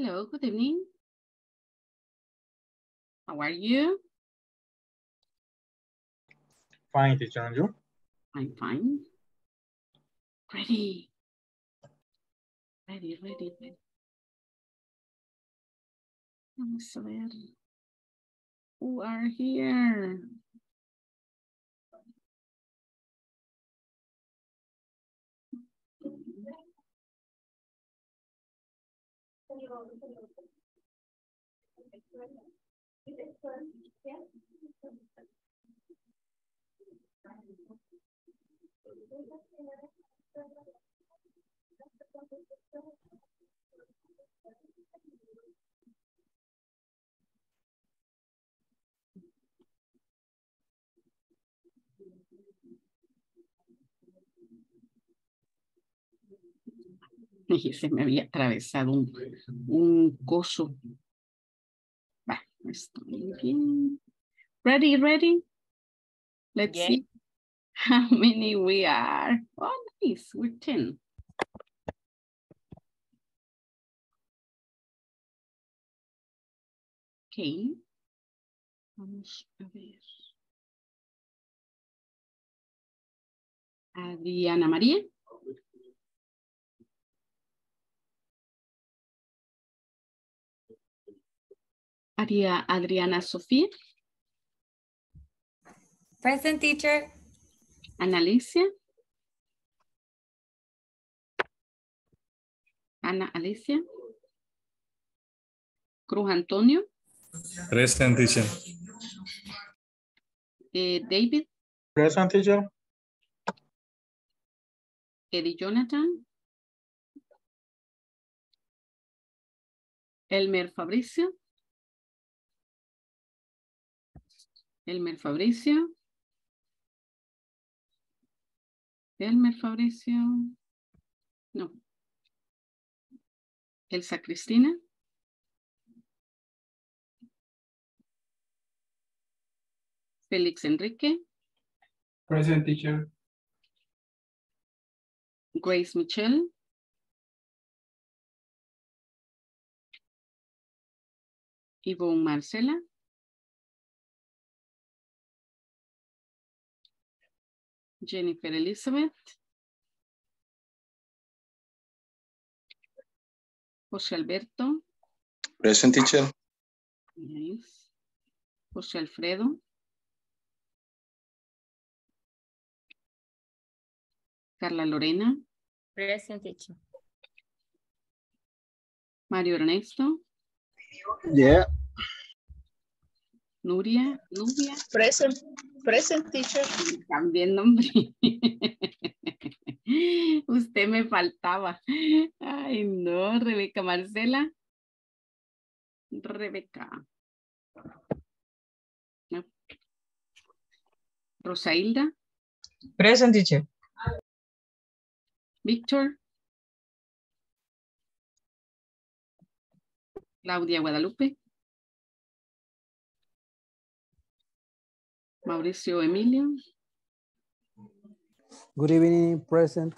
Hello, good evening. How are you? Fine, teacher, and you? I'm fine. Ready. Ready. Vamos a ver. Who are here? Y se me había atravesado un coso. Va, estoy bien. Ready? Let's see how many we are. Oh, nice. We're 10. Okay. Vamos a ver. A Diana María. Adriana Sofía. Present, teacher. Ana Alicia. Cruz Antonio. Present, teacher. David. Present, teacher. Eddie Jonathan. Elmer Fabricio. Elmer Fabricio, no. Elsa Cristina. Félix Enrique. Present, teacher. Grace Michelle. Yvonne Marcela. Jennifer Elizabeth. José Alberto. Present, teacher. Yes. José Alfredo. Carla Lorena. Present, teacher. Mario Ernesto. Yeah. Nuria. Present, teacher. También nombre. Usted me faltaba. Ay, no. Rebeca Marcela. No. Rosa Hilda. Present, teacher. Víctor. Claudia Guadalupe. Mauricio Emilio. Good evening, present.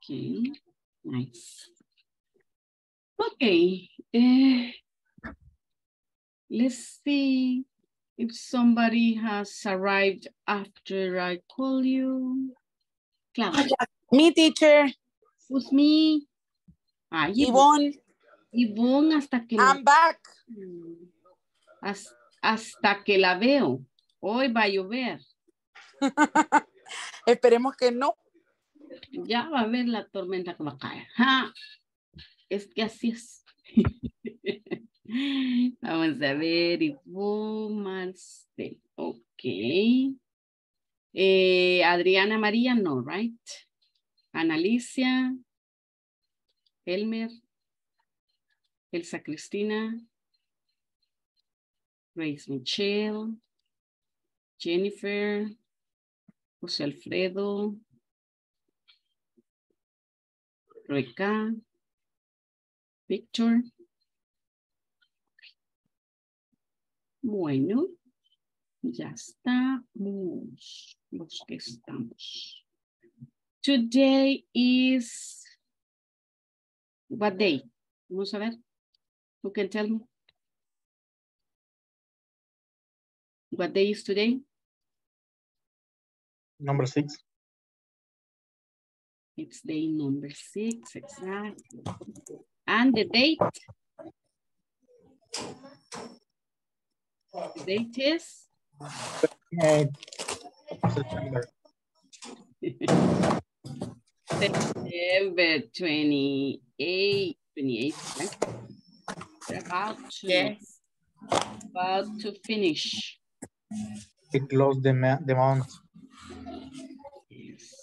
Okay, nice. Okay, let's see if somebody has arrived after I call you. Claudia. Me, teacher. Who's me? Ah, Yvonne. Yvonne, hasta que I'm back. Hasta que la veo. Hoy va a llover. Esperemos que no. Ya va a haber la tormenta que va a caer. ¡Ja! Es que así es. Vamos a ver. Marcel. Ok. Adriana María, no, right? Ana Alicia. Elmer. Elsa Cristina. Grace Michelle. Jennifer, José Alfredo, Rebeca, Víctor. Bueno, ya estamos los que estamos. Today is what day? Vamos a ver. Who can tell me what day is today? Number 6. It's day number 6, exactly. And the date? The date is? September. September 28, 28, right? About to finish. We close the month. Yes.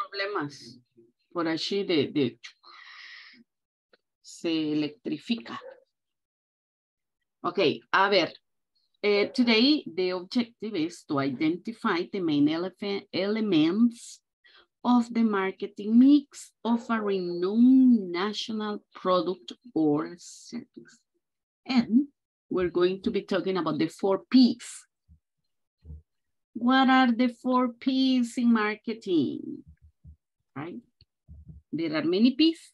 Problemas. Por allí de se electrifica. Okay, a ver. Today, the objective is to identify the main elements of the marketing mix of a renowned national product or service. And we're going to be talking about the 4 Ps. What are the 4 Ps in marketing? Right? There are many Ps,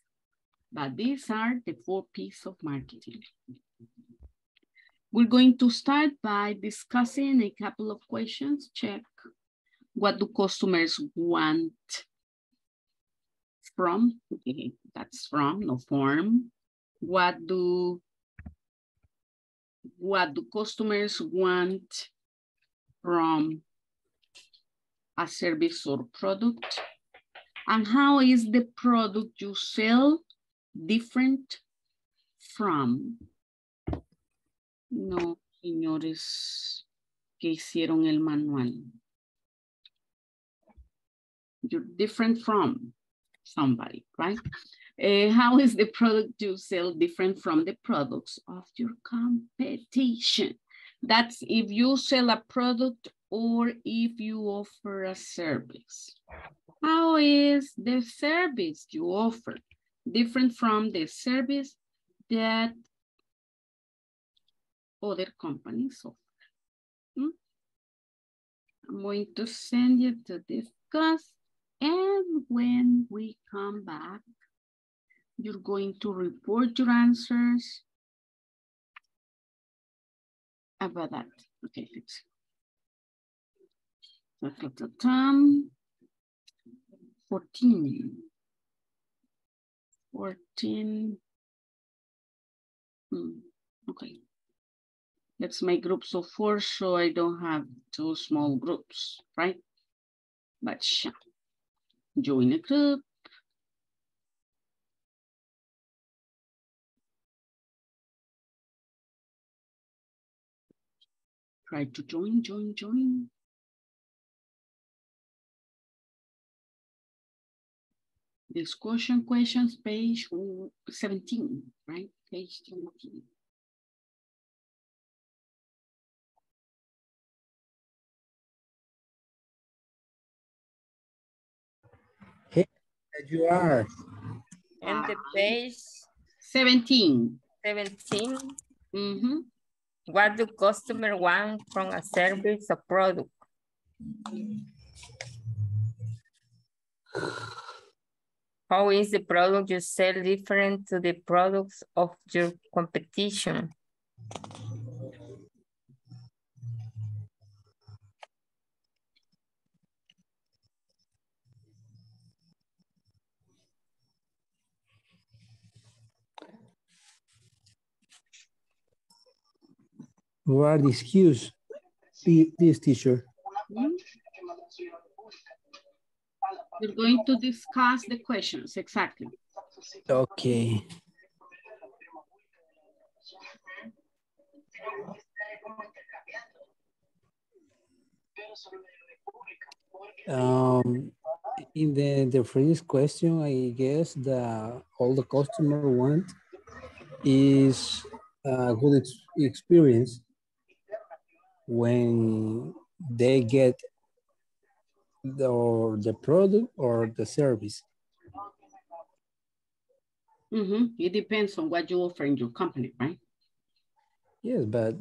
but these are the 4 Ps of marketing. We're going to start by discussing a couple of questions. Check, what do customers want from? Okay, that's from, no form. What do customers want from a service or product? And how is the product you sell different from? No, señores, que hicieron el manual. You're different from somebody, right? How is the product you sell different from the products of your competition? That's if you sell a product or if you offer a service. How is the service you offer different from the service that other companies offer? I'm going to send you to discuss, and when we come back, you're going to report your answers about that. Okay, thanks. Time 14. Okay. Let's make groups of 4 so I don't have 2 small groups, right? But join a group. Try to join. Discussion questions, page 17, right? Page 17. You are. And the page 17. 17. Mm-hmm. What do customers want from a service or product? How is the product you sell different to the products of your competition? What are the excuse, this teacher? We're going to discuss the questions, exactly. Okay. In the first question, I guess all the customer want is a good experience when they get the product or the service. It depends on what you offer in your company, right? Yes, but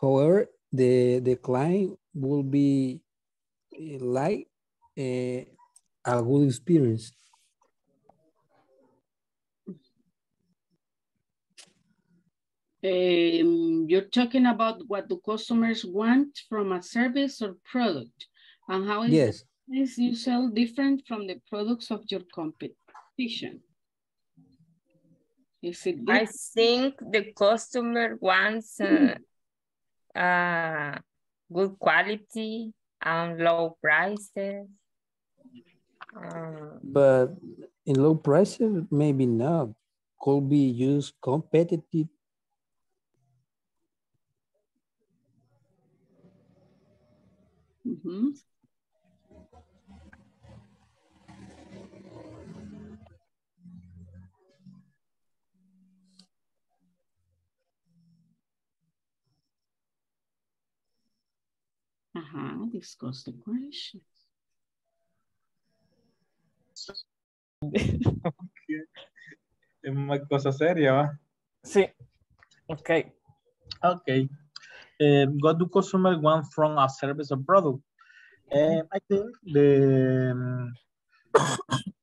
however, the client will be like a good experience. You're talking about what the customers want from a service or product, and how is yes. the service you sell different from the products of your competition? Is it different? I think the customer wants good quality and low prices. But in low prices, maybe not. Could be used competitive. Mm-hmm. Discuss the questions. Es una cosa seria, ¿va? Sí. Okay. Okay. What do customers want from a service or product? I think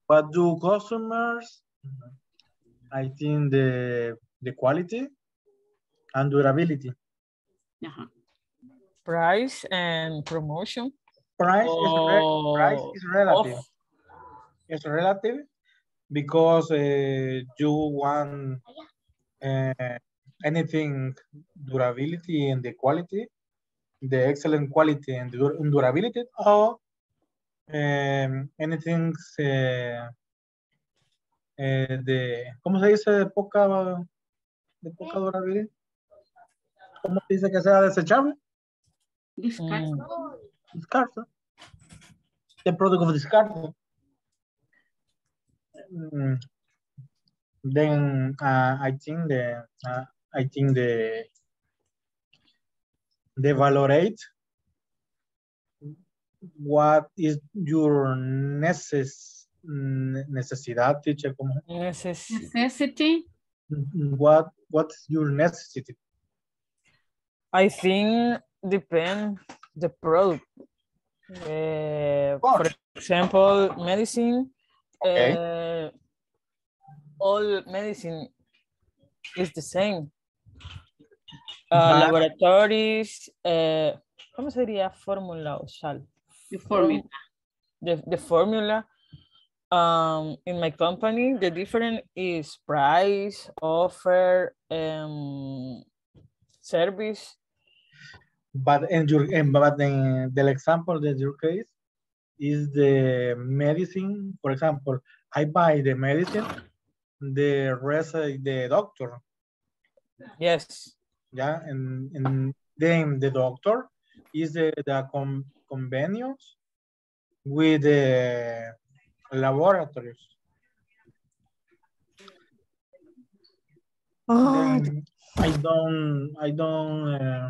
what do customers? I think the quality and durability. Uh-huh. Price and promotion. Price is relative. Off. It's relative because you want anything durability and the quality, the excellent quality and durability, or anything de ¿cómo se dice? De poca durabilidad. ¿Cómo se dice que sea desechable? Discard. The product of discard. Then I think they valorate what is your necessity. What's your necessity? I think depend the product. For example, medicine. Okay. All medicine is the same. Laboratories. ¿Cómo sería fórmula o sal? The formula. The formula. In my company, the difference is price, offer, service. But in the example that your case is the medicine. For example, I buy the medicine, the rest the doctor. Yes. Yeah, and then the doctor is the convenience with the laboratories. Oh. I don't know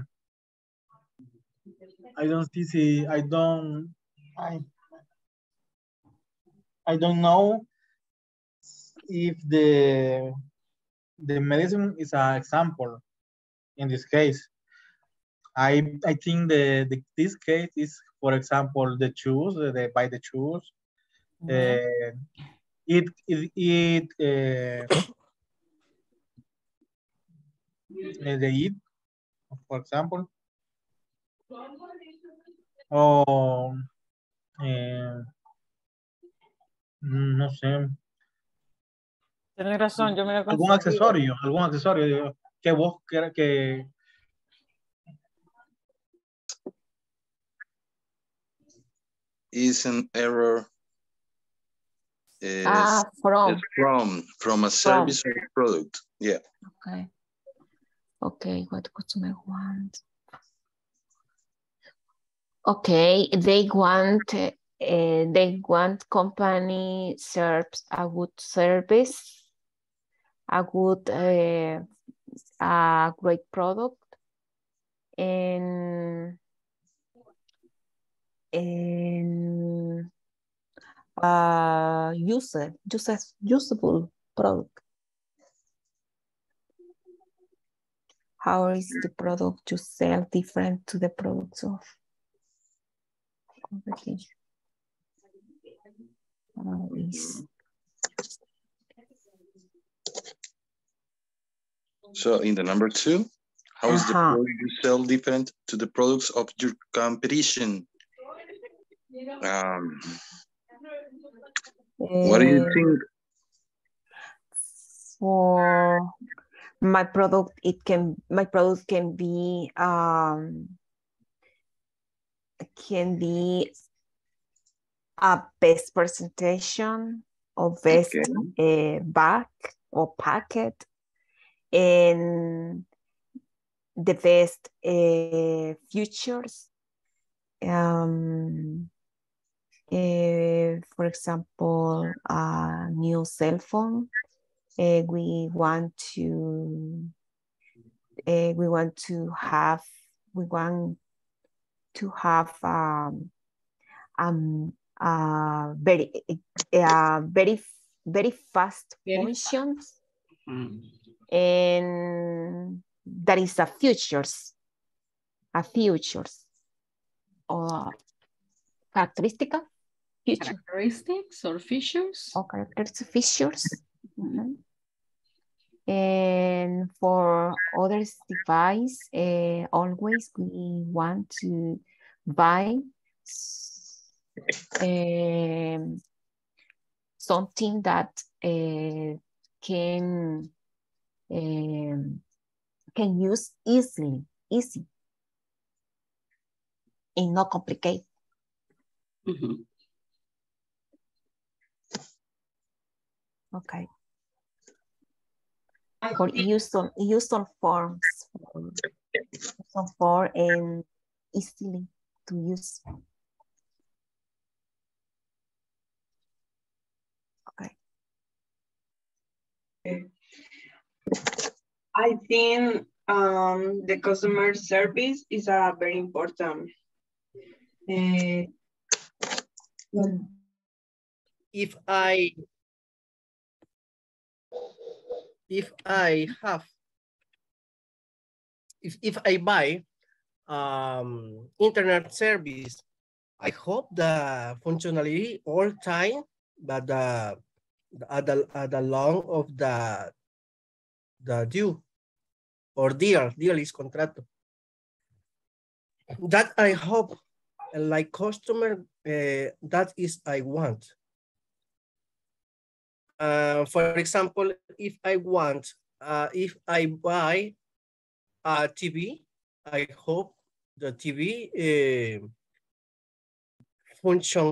if the medicine is an example in this case. I think this case is, for example, the shoes. They buy the shoes. They eat, for example. Oh, no sé. Tienes razón, yo me la confundí. Algún accesorio que vos quieras que... Is an error. From a service or product. Yeah. Okay. Okay, what customer wants? Okay, they want company serves a good service, a great product, and usable product. How is the product you sell different to the products of competition? How is... So in the number 2, how is the product you sell different to the products of your competition? What do you think? For my product, my product can be a best presentation or best bag or packet, and the best features. For example, a new cell phone. We want to have very fast functions, and that is a futures or characteristics or features. Okay, features. Mm-hmm. And for other device, always we want to buy something that can use easily, and not complicated. Mm-hmm. Okay. For use on forms and easily to use. Okay. I think the customer service is very important. If I buy internet service, I hope the functionality all time, but the long of the due or deal is contract. That I hope, like customer, that is I want. For example, if I buy a TV, I hope the TV function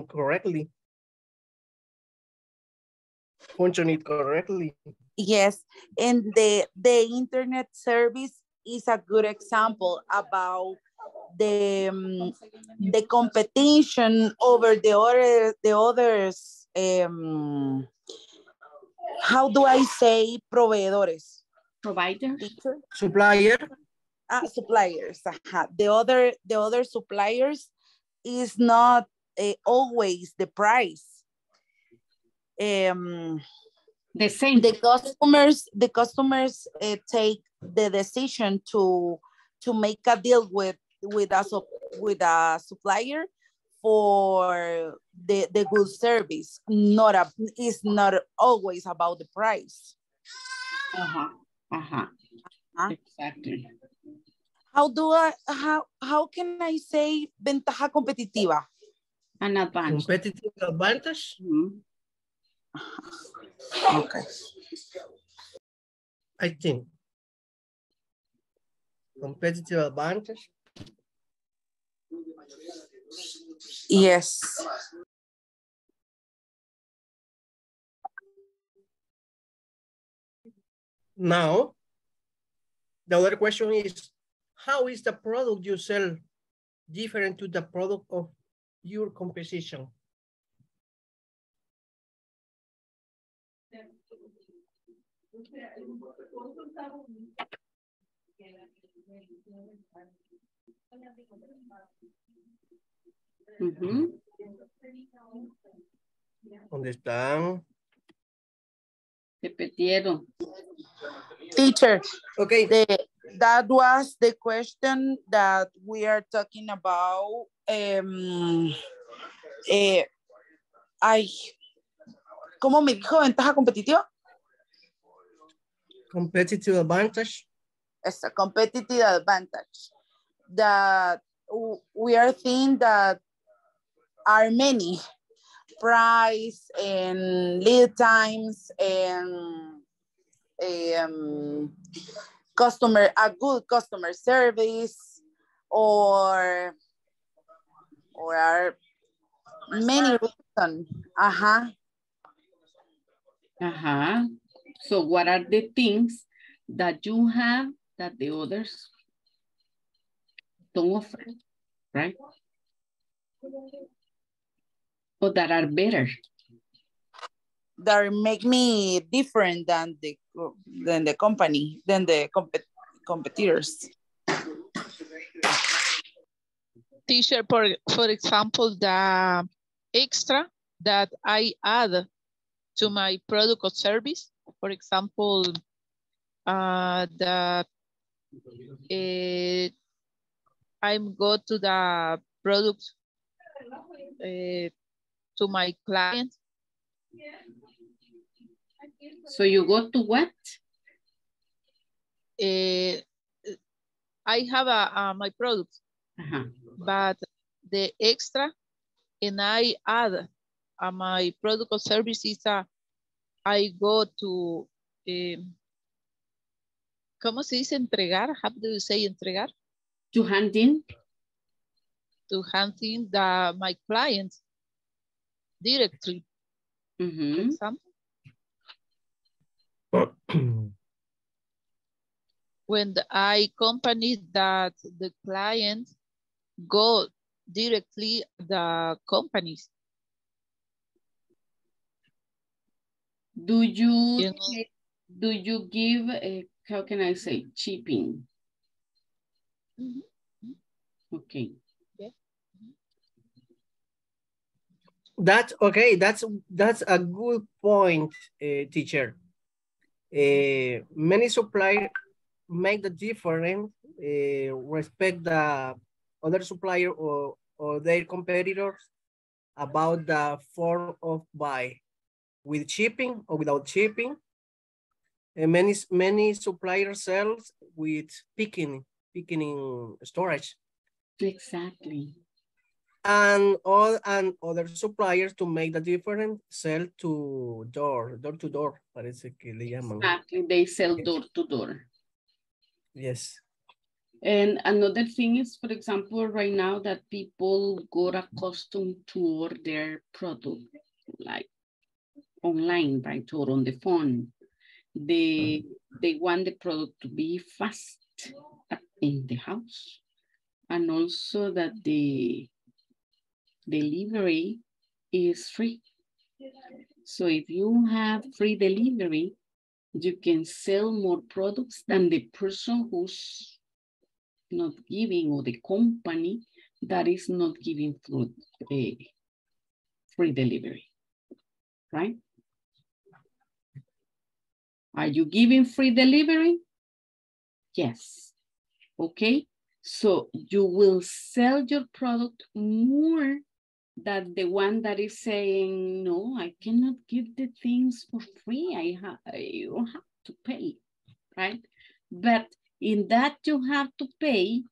it correctly. Yes, and the internet service is a good example about the competition over the others. How do I say proveedores? Providers. Supplier. Suppliers. The other suppliers is not always the price. The same. The customers take the decision to make a deal with a supplier for the good service. It's not always about the price. Exactly. How can I say ventaja competitiva? An advantage. Competitive advantage. Mm-hmm. Okay. I think competitive advantage. Yes. Now, the other question is, how is the product you sell different to the product of your competition? Mm-hmm. ¿Dónde están? Repitieron. Teacher, okay, that was the question that we are talking about. ¿Cómo me dijo ventaja competitiva? Competitive advantage. It's a competitive advantage that we are seeing that are many price and lead times and a good customer service or are many reasons. So what are the things that you have that the others don't offer, right? Or that are better. That make me different than the competitors. Teacher, for example, the extra that I add to my product or service, for example, I'm go to the product to my client. So you go to what? I have my product, but the extra and I add my product or services. I go to. ¿Cómo se dice entregar? How do you say entregar? To hand in. To hand in my clients directly. Mm-hmm. When I company that the client go directly the companies. Do you, do you give a, how can I say, shipping? Mm-hmm. Okay. That's okay. That's a good point, teacher. Many suppliers make the difference respect the other supplier or their competitors about the form of buy, with shipping or without shipping. And many suppliers sell with picking storage. Exactly. And other suppliers to make the difference sell to door to door. Parece que le llaman. Exactly, they sell door to door. Yes. And another thing is, for example, right now that people got accustomed to order product like online, right, or on the phone. They want the product to be fast in the house, and also that the delivery is free. So if you have free delivery, you can sell more products than the person who's not giving, or the company that is not giving food, free delivery, right? Are you giving free delivery? Yes. Okay, so you will sell your product more than the one that is saying, no, I cannot give the things for free. You have to pay, right? But in that you have to pay,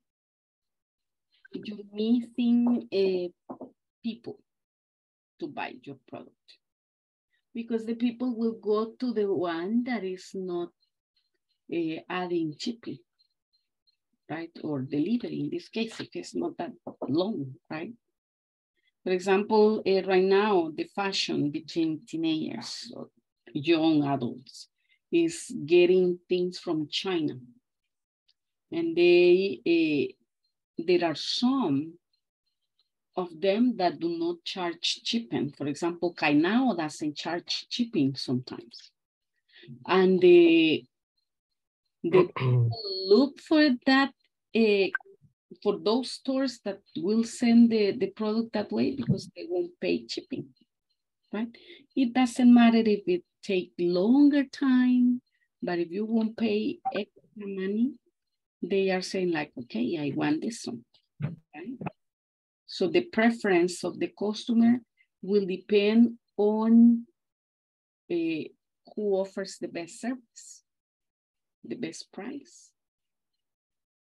you're missing people to buy your product. Because the people will go to the one that is not adding shipping, right? Or delivery in this case, if it's not that long, right? For example, right now, the fashion between teenagers or young adults is getting things from China. And there are some of them that do not charge shipping. For example, Kainao doesn't charge shipping sometimes. And the people look for that, for those stores that will send the product that way because they won't pay shipping, right? It doesn't matter if it takes longer time But if you won't pay extra money, they are saying like, okay, I want this one. Okay? So the preference of the customer will depend on who offers the best service, the best price,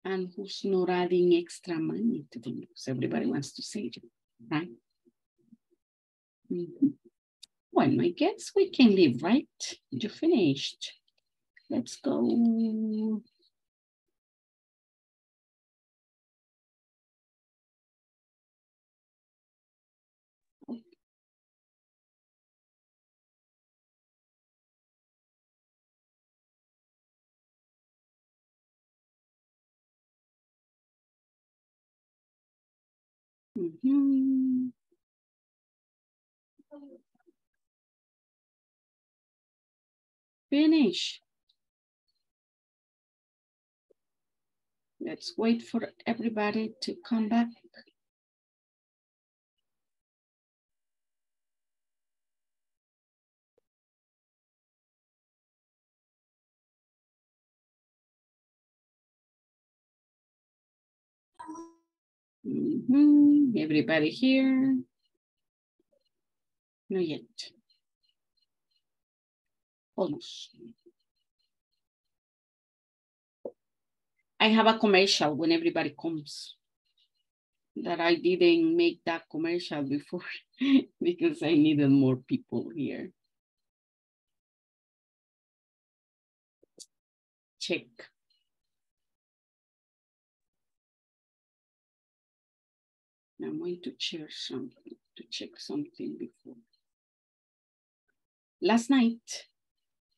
and who's not adding extra money to the mix. Everybody wants to save it, right? Mm-hmm. Well, I guess we can leave, right? You finished. Let's go. Mm-hmm. Finish. Let's wait for everybody to come back. Mm-hmm. Everybody here? Not yet. Almost. I have a commercial when everybody comes. That I didn't make that commercial before because I needed more people here. Check. I'm going to share something, to check something before. Last night,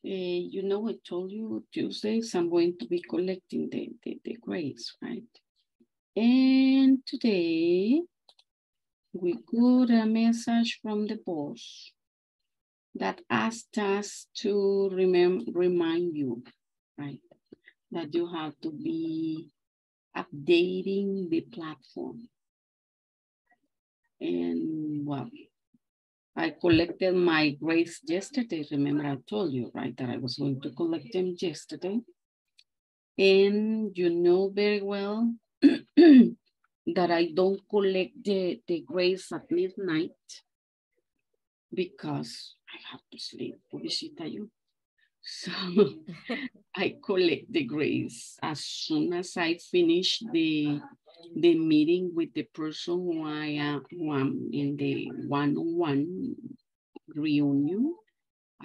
you know, I told you Tuesdays, I'm going to be collecting the grades, right? And today, we got a message from the boss that asked us to remind you, right? That you have to be updating the platform. And well, I collected my grades yesterday. Remember, I told you, right, that I was going to collect them yesterday. And you know very well that I don't collect the grades at midnight because I have to sleep. So I collect the grades as soon as I finish the meeting with the person who I am in the one-on-one reunion.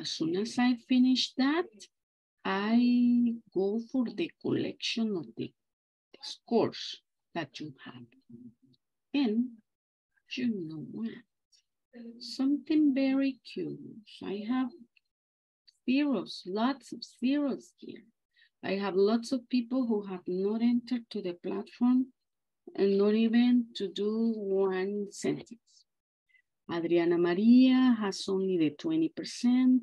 As soon as I finish that, I go for the collection of the scores that you have. And you know what? Something very curious. I have zeros, lots of zeros here. I have lots of people who have not entered to the platform and not even to do one sentence. Adriana Maria has only the 20%.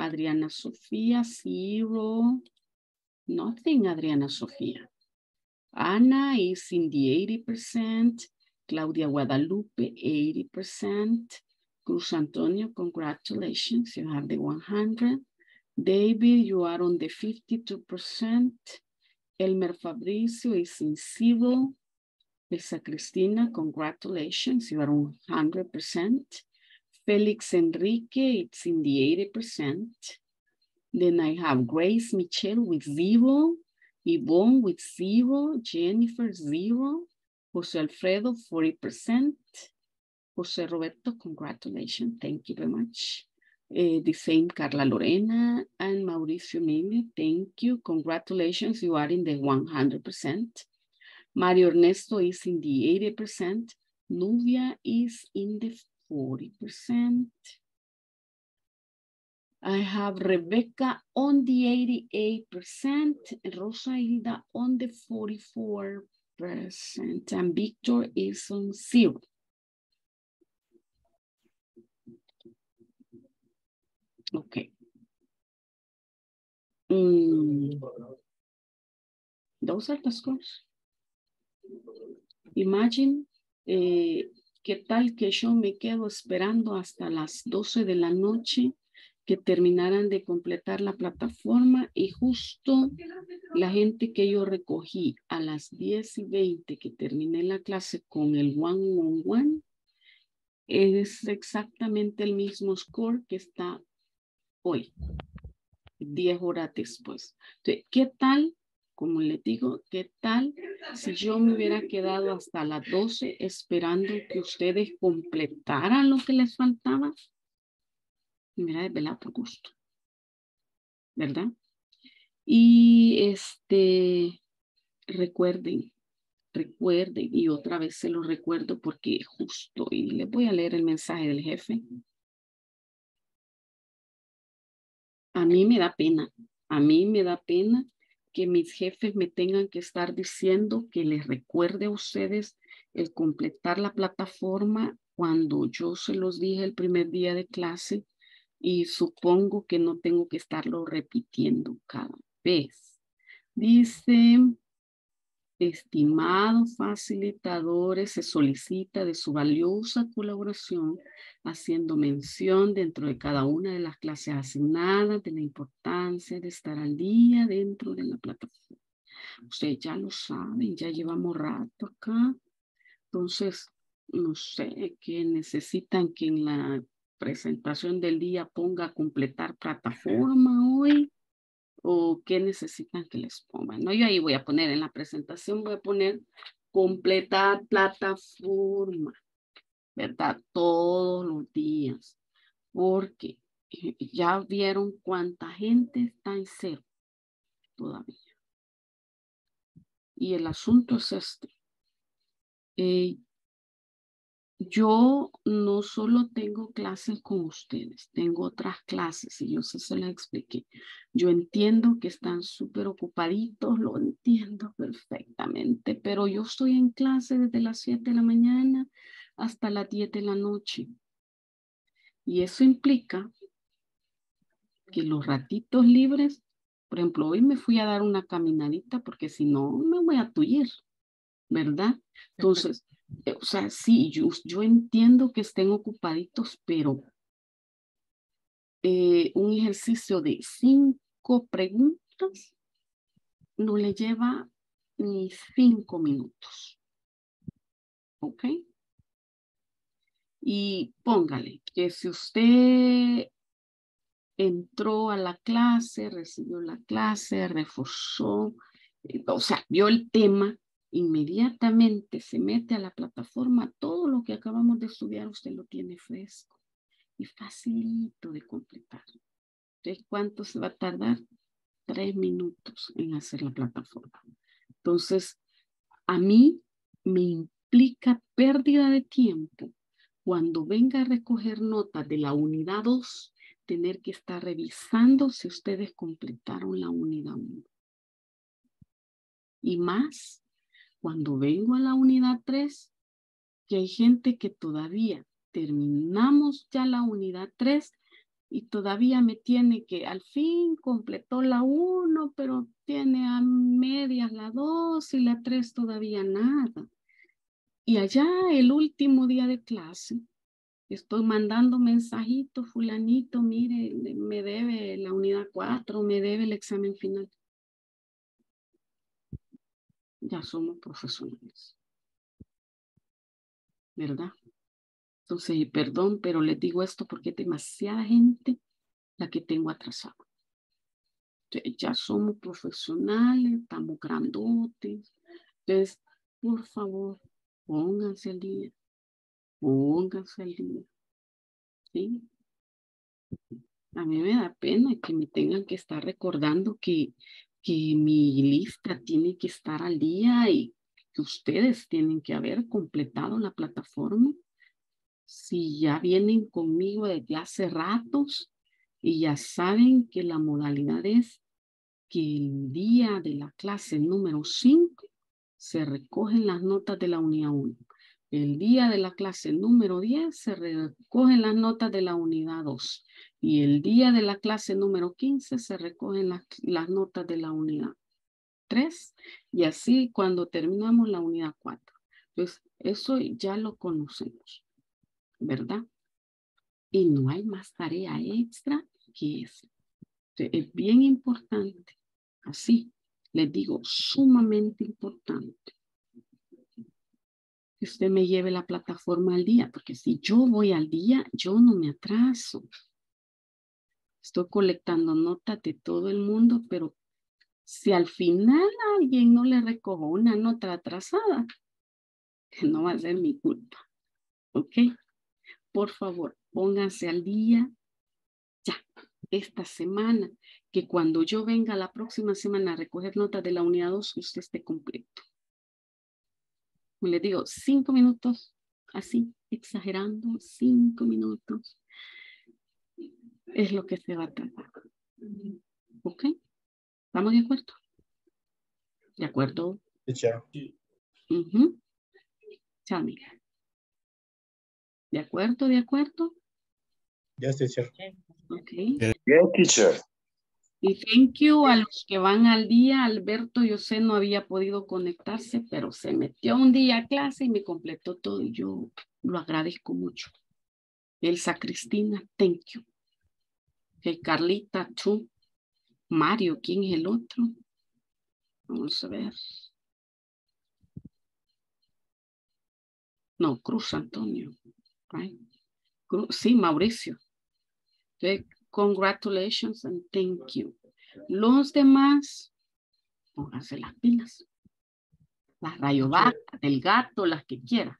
Adriana Sofia, zero. Nothing, Adriana Sofia. Ana is in the 80%. Claudia Guadalupe, 80%. Cruz Antonio, congratulations, you have the 100. David, you are on the 52%. Elmer Fabricio is in zero. Lisa Cristina, congratulations, you are on 100%. Felix Enrique, it's in the 80%. Then I have Grace Michelle with 0, Yvonne with 0, Jennifer 0, Jose Alfredo 40%, Jose Roberto, congratulations, thank you very much. The same Carla Lorena and Mauricio Mille, thank you, congratulations, you are in the 100%. Mario Ernesto is in the 80%. Nubia is in the 40%. I have Rebecca on the 88%. Rosa Hilda on the 44%. And Victor is on 0. Okay. Those are the scores. Imagine qué tal que yo me quedo esperando hasta las 12 de la noche que terminaran de completar la plataforma y justo la gente que yo recogí a las 10:20 que terminé la clase con el one-on-one es exactamente el mismo score que está hoy, 10 horas después. Entonces, ¿qué tal? Como les digo, ¿qué tal si yo me hubiera quedado hasta las 12 esperando que ustedes completaran lo que les faltaba? Mira, desvelada por gusto, ¿verdad? Y recuerden, y otra vez se los recuerdo porque justo, y les voy a leer el mensaje del jefe. A mí me da pena, que mis jefes me tengan que estar diciendo que les recuerde a ustedes el completar la plataforma cuando yo se los dije el primer día de clase. Y supongo que no tengo que estarlo repitiendo cada vez. Dice, estimados facilitadores, se solicita de su valiosa colaboración haciendo mención dentro de cada una de las clases asignadas de la importancia de estar al día dentro de la plataforma. Ustedes ya lo saben, ya llevamos rato acá. Entonces, no sé, que necesitan que en la presentación del día ponga completar plataforma hoy o qué necesitan que les pongan. No, yo ahí voy a poner en la presentación, voy a poner completar plataforma, ¿verdad? Todos los días, porque ya vieron cuánta gente está en cero todavía. Y el asunto es este. Yo no solo tengo clases con ustedes, tengo otras clases y yo se las expliqué. Yo entiendo que están súper ocupaditos, lo entiendo perfectamente, pero yo estoy en clase desde las 7 de la mañana hasta las 10 de la noche. Y eso implica que los ratitos libres, por ejemplo, hoy me fui a dar una caminadita porque si no me voy a tullir, ¿verdad? Entonces... O sea, sí, yo entiendo que estén ocupaditos, pero un ejercicio de 5 preguntas no le lleva ni 5 minutos. ¿Ok? Y póngale que si usted entró a la clase, recibió la clase, reforzó, o sea, vio el tema, inmediatamente se mete a la plataforma, todo lo que acabamos de estudiar usted lo tiene fresco y facilito de completar. Entonces, ¿cuánto se va a tardar? 3 minutos en hacer la plataforma. Entonces, a mí me implica pérdida de tiempo cuando venga a recoger notas de la unidad 2, tener que estar revisando si ustedes completaron la unidad 1. Y más, cuando vengo a la unidad 3, que hay gente que todavía terminamos ya la unidad 3 y todavía me tiene que al fin completó la 1, pero tiene a medias la 2 y la 3 todavía nada. Y allá el último día de clase, estoy mandando mensajitos, fulanito, mire, me debe la unidad 4, me debe el examen final. Ya somos profesionales, ¿verdad? Entonces, y perdón, pero les digo esto porque es demasiada gente la que tengo atrasada. Entonces, ya somos profesionales, estamos grandotes. Entonces, por favor, pónganse al día. Pónganse al día. ¿Sí? A mí me da pena que me tengan que estar recordando que mi lista tiene que estar al día y que ustedes tienen que haber completado la plataforma. Si ya vienen conmigo desde hace ratos y ya saben que la modalidad es que el día de la clase número 5 se recogen las notas de la unidad 1. El día de la clase número 10 se recogen las notas de la unidad 2. Y el día de la clase número 15 se recogen las notas de la unidad 3 y así cuando terminamos la unidad 4. Entonces, eso ya lo conocemos, ¿verdad? Y no hay más tarea extra aquí es. Entonces, es bien importante, así, les digo, sumamente importante que usted me lleve la plataforma al día, porque si yo voy al día, yo no me atraso. Estoy colectando notas de todo el mundo, pero si al final a alguien no le recojo una nota atrasada, no va a ser mi culpa. ¿Ok? Por favor, pónganse al día ya, esta semana, que cuando yo venga la próxima semana a recoger notas de la unidad 2, usted esté completo. Como les digo, 5 minutos, así, exagerando, 5 minutos. Es lo que se va a tratar. ¿Ok? ¿Estamos de acuerdo? ¿De acuerdo? Chao. Uh-huh. Chao, amiga. ¿De acuerdo? ¿De acuerdo? Yes, teacher. Okay. Yes, teacher. Y thank you a los que van al día. Alberto, yo sé, no había podido conectarse, pero se metió un día a clase y me completó todo. Y yo lo agradezco mucho. Elsa Cristina, thank you. Okay, Carlita, tú. Mario, ¿quién es el otro? Vamos a ver. No, Cruz Antonio. Right? Cruz, sí, Mauricio. Okay, congratulations and thank you. Los demás, pónganse las pilas. Las rayo bajas, del gato, las que quieran.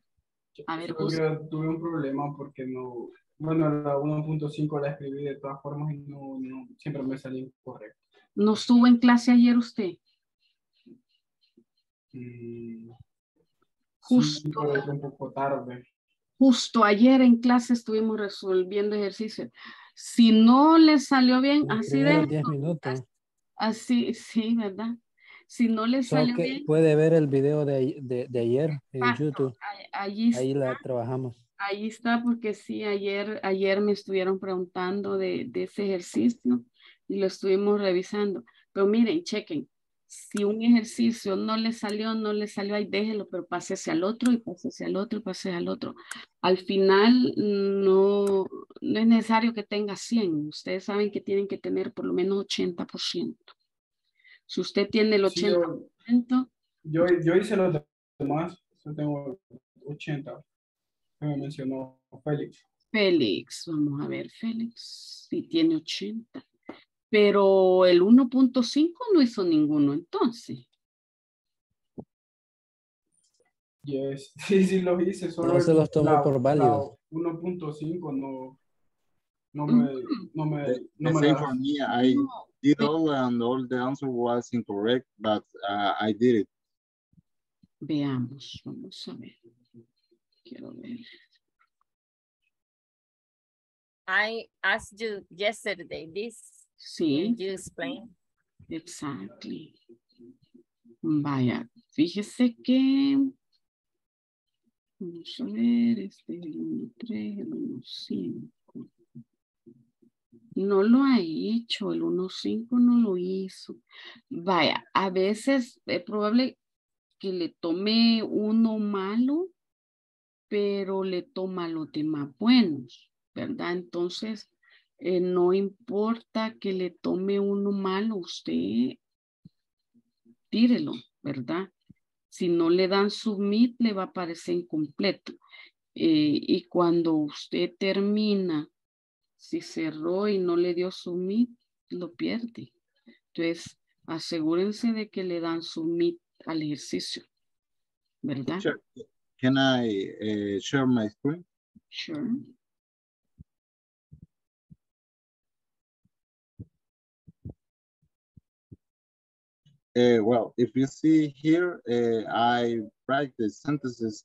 A ver, tuve un problema porque no... Bueno, la 1.5 la escribí de todas formas y no siempre me salió incorrecto. ¿No estuvo en clase ayer usted? Justo. Sí, un poco tarde. Justo ayer en clase estuvimos resolviendo ejercicios. Si no le salió bien, me así de... 10 minutos. Así, sí, ¿verdad? Si no le salió bien... Puede ver el video de ayer en YouTube. Allí está. Ahí la trabajamos. Ahí está, porque sí, ayer me estuvieron preguntando de ese ejercicio y lo estuvimos revisando. Pero miren, chequen, si un ejercicio no le salió, ahí déjelo, pero pásese al otro y pásese al otro y pásese al otro. Al final no es necesario que tenga 100. Ustedes saben que tienen que tener por lo menos 80%. Si usted tiene el 80%. Sí, yo hice los demás, yo tengo 80%. Me mencionó Félix. Félix, vamos a ver, Félix, si tiene 80. Pero el 1.5 no hizo ninguno, entonces. Yes. Sí, lo hice. Solo no se los tomó por válido. 1.5 no me say for me, I did all and all the answer was incorrect, but I did it. Veamos, vamos a ver. Quiero ver. I asked you yesterday this. Sí. Can you explain? Exactly. Vaya, fíjese que vamos a ver el 1.3, el 1.5. No lo ha hecho, el 1.5 no lo hizo. Vaya, a veces es probable que le tome uno malo, pero le toma los demás buenos, ¿verdad? Entonces, no importa que le tome uno malo, usted tírelo, ¿verdad? Si no le dan submit, le va a parecer incompleto. Y cuando usted termina, si cerró y no le dio submit, lo pierde. Entonces, asegúrense de que le dan submit al ejercicio, ¿verdad? Sí. Can I share my screen? Sure. Well, if you see here, I write the sentences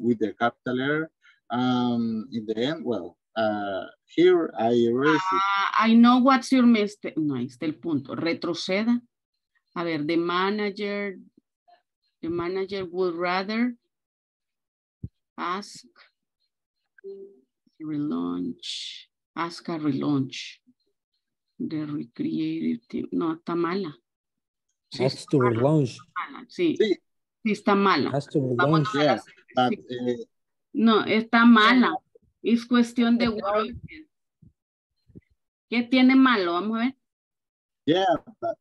with the capital letter. In the end, well, here I erase it. I know what's your mistake. No, ahí está el punto. Retroceda. A ver, the manager would rather ask a relaunch. The recreative team. No, está mala. Sí, ask to relaunch. Sí. Sí. Sí, está mala. Ask to relaunch. Yeah, but, no, está mala. Es cuestión de wording. ¿Qué tiene malo? Vamos a ver. Yeah, but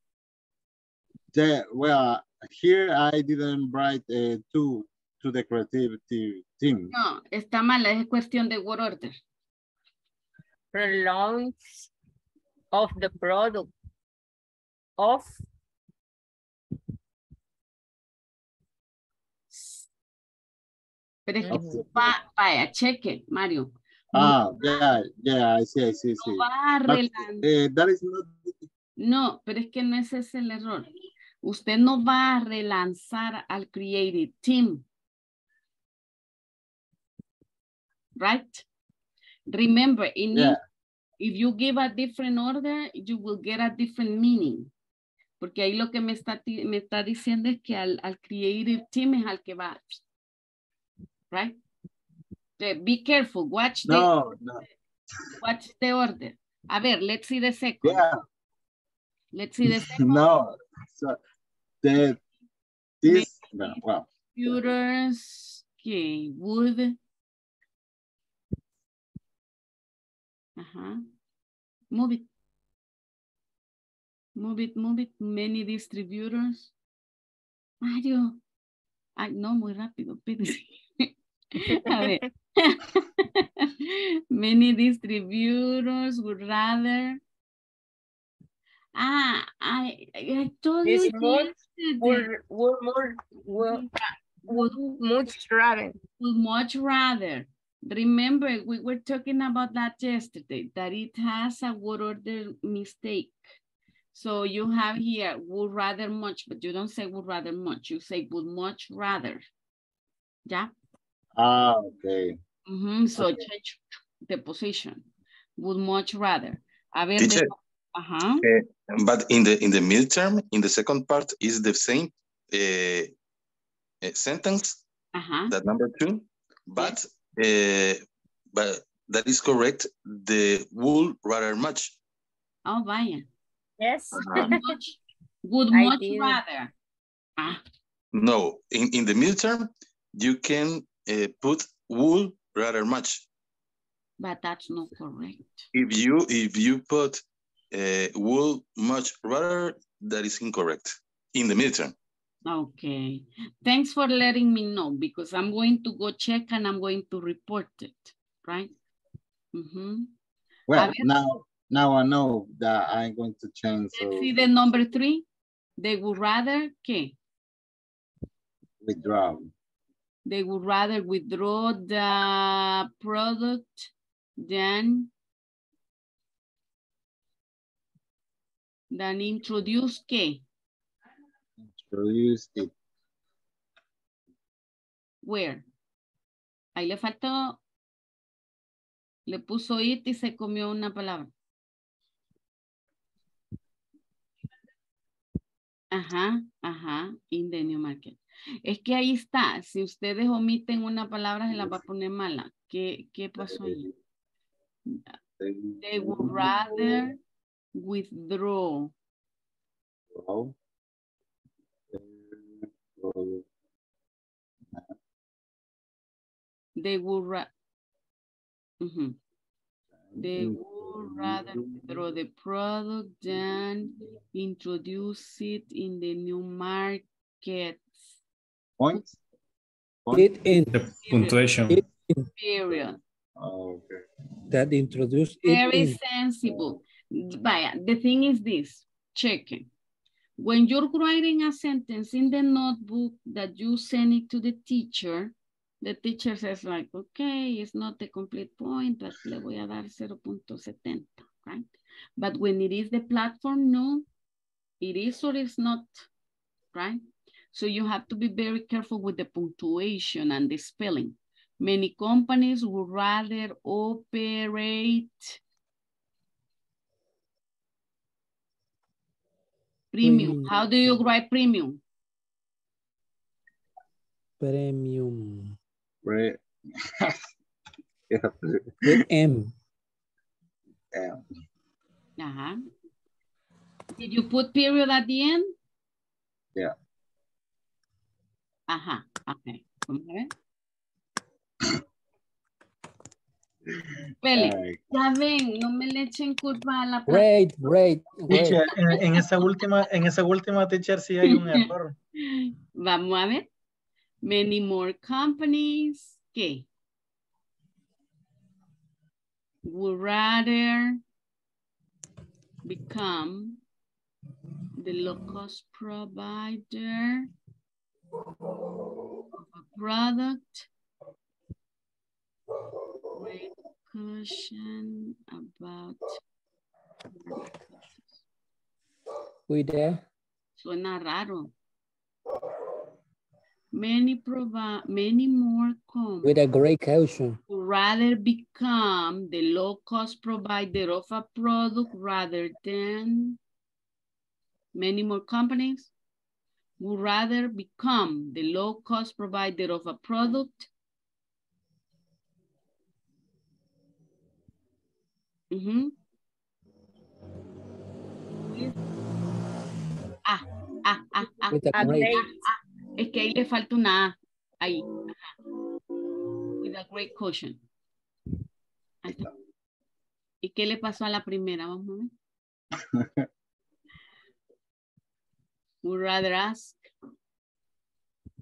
the, well, here I didn't write to the creativity team. No, está mala, es cuestión de word order. Pronouns of the product. Of. Pero es que okay. Vaya, check it, Mario. Ah, no, yeah, I see. No va but, that is not... No, pero es que no ese es el error. Usted no va a relanzar al creative team. Right? Remember, if you give a different order, you will get a different meaning. Porque ahí lo que me está diciendo es que al creative team es al que va. Right? Be careful. Watch Watch the order. A ver, let's see the second. Yeah. Let's see the second. No. So computers, okay, wood. Move it. Many distributors. Mario. Ay, no, muy rápido. A ver. Many distributors would rather. Ah, I told you. Would much rather. Remember, we were talking about that yesterday, that it has a word order mistake. So you have here would rather much, but you don't say would rather much. You say would much rather. Yeah. Ah, okay. So okay. Change the position. Would much rather. A ver, teacher, but in the midterm, in the second part, is the same sentence that number two, but yes. But that is correct. The would rather much. Oh, vaya. Yes. Would much rather. Ah. No, in the midterm, you can put would rather much. But that's not correct. If you put would much rather, that is incorrect in the midterm. Okay. Thanks for letting me know, because I'm going to go check and I'm going to report it, right? Well, now I know that I'm going to change. Let's see the number three. They would rather, okay. Withdraw. They would rather withdraw the product than introduce, ¿qué? Introduce it. Where? Ahí le faltó, le puso it y se comió una palabra. In the new market. Es que ahí está, si ustedes omiten una palabra se la va a poner mala. ¿Qué pasó ahí? They would rather withdraw. They would rather withdraw the product than introduce it in the new market. It in the punctuation. Period. Oh, okay. That introduced it. Very sensible. But the thing is this, check it. When you're writing a sentence in the notebook that you send it to the teacher says like, okay, it's not the complete point, but le voy a dar 0.70, right? But when it is the platform, no, it is or it's not, right? So you have to be very careful with the punctuation and the spelling. Many companies would rather operate premium. How do you write premium? Premium. M. M. Did you put period at the end? Yeah. Okay. Vale. Ya ven, no me le echen culpa a la plata. Great. Teacher, en esa última teacher sí hay un error. Vamos a ver. Many more companies. ¿Qué? Would rather become the low-cost provider of a product with caution about. We there? Suena raro. Many more companies with a great caution would rather become the low-cost provider of a product rather than many more companies would rather become the low-cost provider of a product. Es que ahí le falta una A. Ahí. With a great caution. Ahí está. ¿Y qué le pasó a la primera? Vamos a ver. Would rather ask.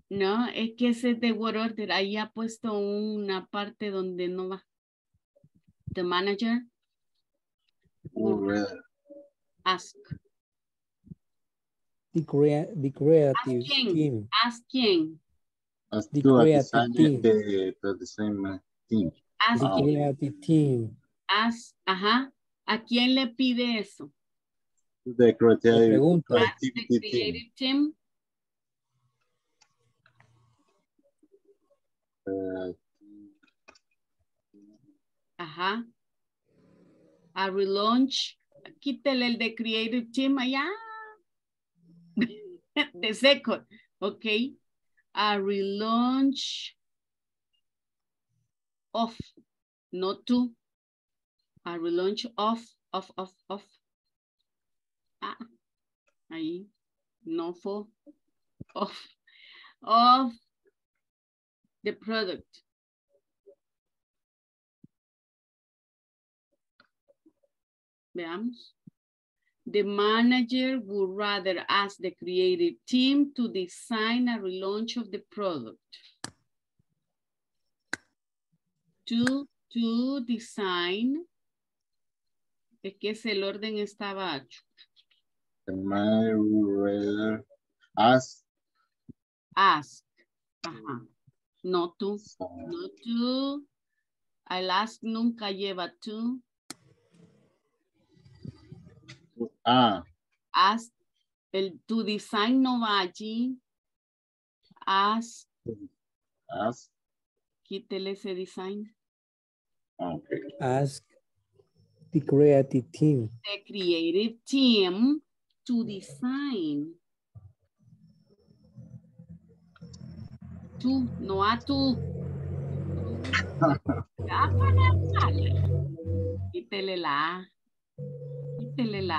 No, es que ese es de word order. Ahí ha puesto una parte donde no va. The manager. Would rather. Ask. The creative team. Ask quién. Ask the creative team. The same team. Ask the creative team. Ask, ajá. ¿A quién le pide eso? The creative team. Ajá. A relaunch. Quítale el de creative team allá. The second, okay, a relaunch of, not to, a relaunch of, ah, ahí, no for, of the product. Veamos. The manager would rather ask the creative team to design a relaunch of the product. To design. Es que ese el orden estaba hecho. The manager would rather ask. Ask. Ajá. No to. No to. I'll ask nunca lleva to. Ah. Ask, el to design no va allí. Ask. Ask. Quítele ese design. Okay. Ask the creative team. The creative team to design. Tú, no a tú. Quítele la A.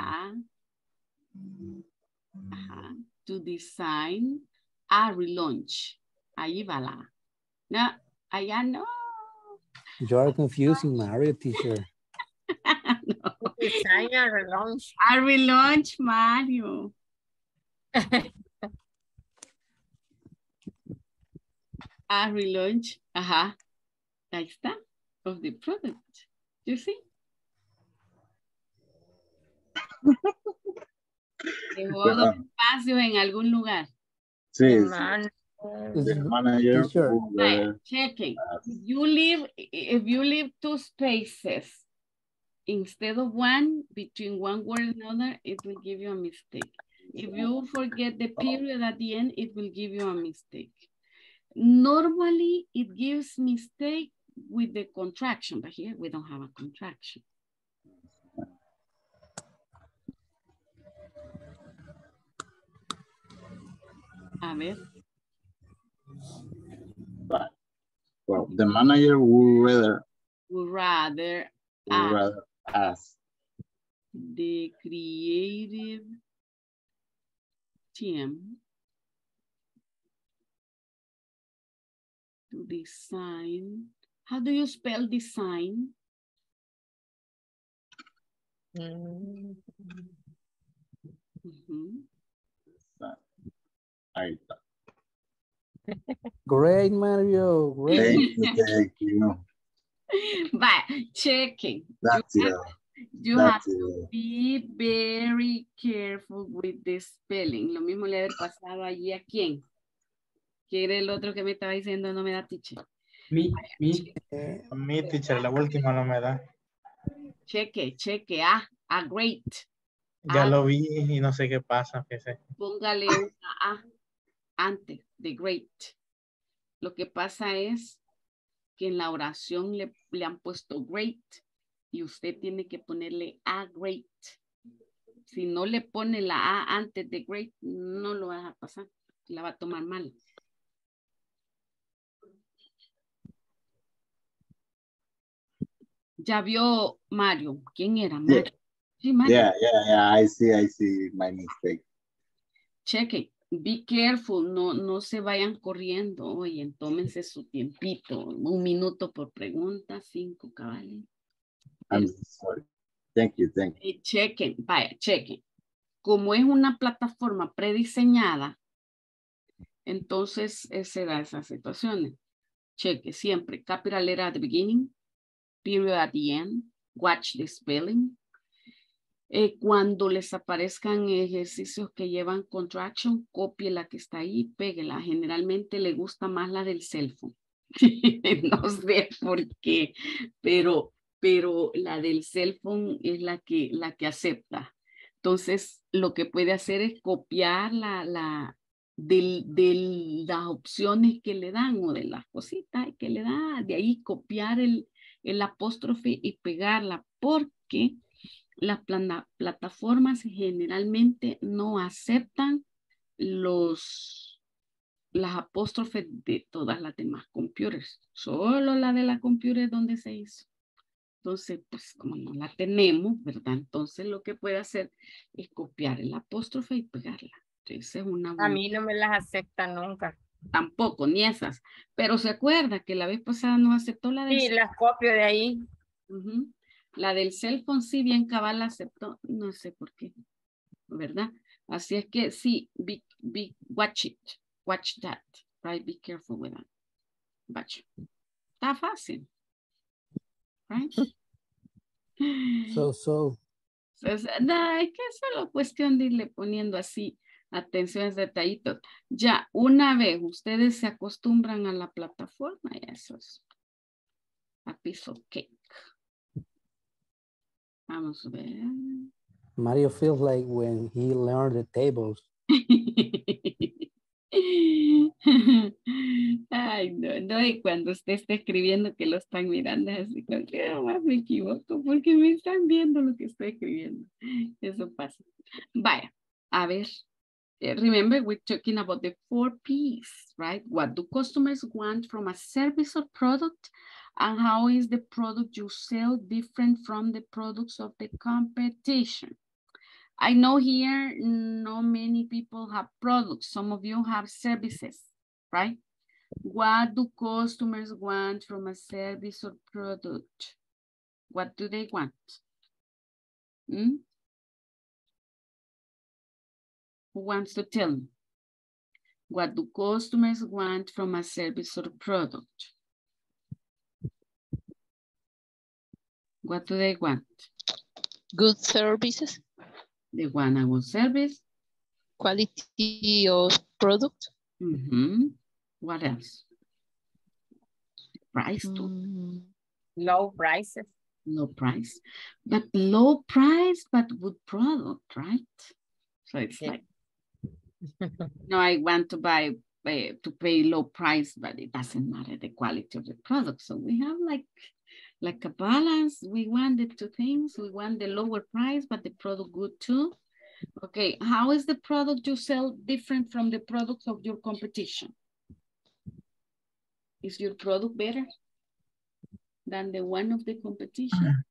Ajá. To design a relaunch. Ahí va la. No, allá no. You are confusing Mario, teacher. No. Design a relaunch. A relaunch, Mario. A relaunch. Ajá. Ahí está. Of the product. You see? Dejó dos espacios en algún lugar. Sí. The manager. Right. Checking. If you leave two spaces instead of one between one word and another, it will give you a mistake. If you forget the period at the end, it will give you a mistake. Normally, it gives mistake with the contraction, but here we don't have a contraction. A ver. But, well, the manager would rather ask the creative team to design How do you spell this sign? Great, Mario. Great. Thank you. But checking. That's it. You have to be very careful with the spelling. Lo mismo le haber pasado allí a quién. ¿Quién era el otro que me estaba diciendo no me da teacher? Mi teacher, la última no me da. Cheque, cheque. A great. Ya lo vi y no sé qué pasa. Póngale una A antes de great. Lo que pasa es que en la oración le han puesto great. Y usted tiene que ponerle a great. Si no le pone la A antes de great, no lo va a pasar. La va a tomar mal. Ya vio Mario. ¿Quién era Mario? Yeah. Sí, Mario. Yeah. I see my mistake. Check it. Be careful. No se vayan corriendo. Oye, tómense su tiempito. 1 minuto por pregunta. 5 cabales. I'm sorry. Thank you. Y chequen, vaya, chequen. Como es una plataforma prediseñada, entonces se da esas situaciones. Cheque siempre. Capital letter at the beginning, period at the end, watch the spelling. Cuando les aparezcan ejercicios que llevan contraction, copie la que está ahí, péguela. Generalmente le gusta más la del cell phone. No sé por qué, pero la del cell phone es la que acepta. Entonces, lo que puede hacer es copiar las opciones que le dan o de las cositas que le da. De ahí copiar el apóstrofe y pegarla, porque las plataformas generalmente no aceptan las apóstrofes de todas las demás computers. Solo la de la computer es donde se hizo. Entonces, pues como no la tenemos, ¿verdad? Entonces lo que puede hacer es copiar el apóstrofe y pegarla. Entonces, es una buena... A mí no me las acepta nunca. Tampoco, ni esas. Pero se acuerda que la vez pasada nos aceptó la del... Sí, las copio de ahí. Uh-huh. La del cell phone, sí, bien cabal la aceptó. No sé por qué, ¿verdad? Así es que sí, watch it. Watch that. Right? Be careful with that. Watch. Está fácil. Right? Es que es solo cuestión de irle poniendo así atención a esos detallitos. Ya una vez ustedes se acostumbran a la plataforma, y eso es a piece of cake. Vamos a ver. Mario feels like when he learned the tables. Ay, no, y cuando usted está escribiendo que lo están mirando así, como que nomás me equivoco porque me están viendo lo que estoy escribiendo. Eso pasa. Vaya, a ver. Remember, we're talking about the 4 P's, right? What do customers want from a service or product? And how is the product you sell different from the products of the competition? I know here not many people have products. Some of you have services, right? What do customers want from a service or product? What do they want? Who wants to tell me? What do customers want from a service or product? What do they want? Good services. They want a good service. Quality of product. Mm-hmm. What else? Price too. Low prices. Low price. But low price, but good product, right? So it's like, no, I want to pay low price, but it doesn't matter the quality of the product. So we have like a balance. We want the two things. We want the lower price, but the product good too. Okay, how is the product you sell different from the products of your competition? Is your product better than the one of the competition?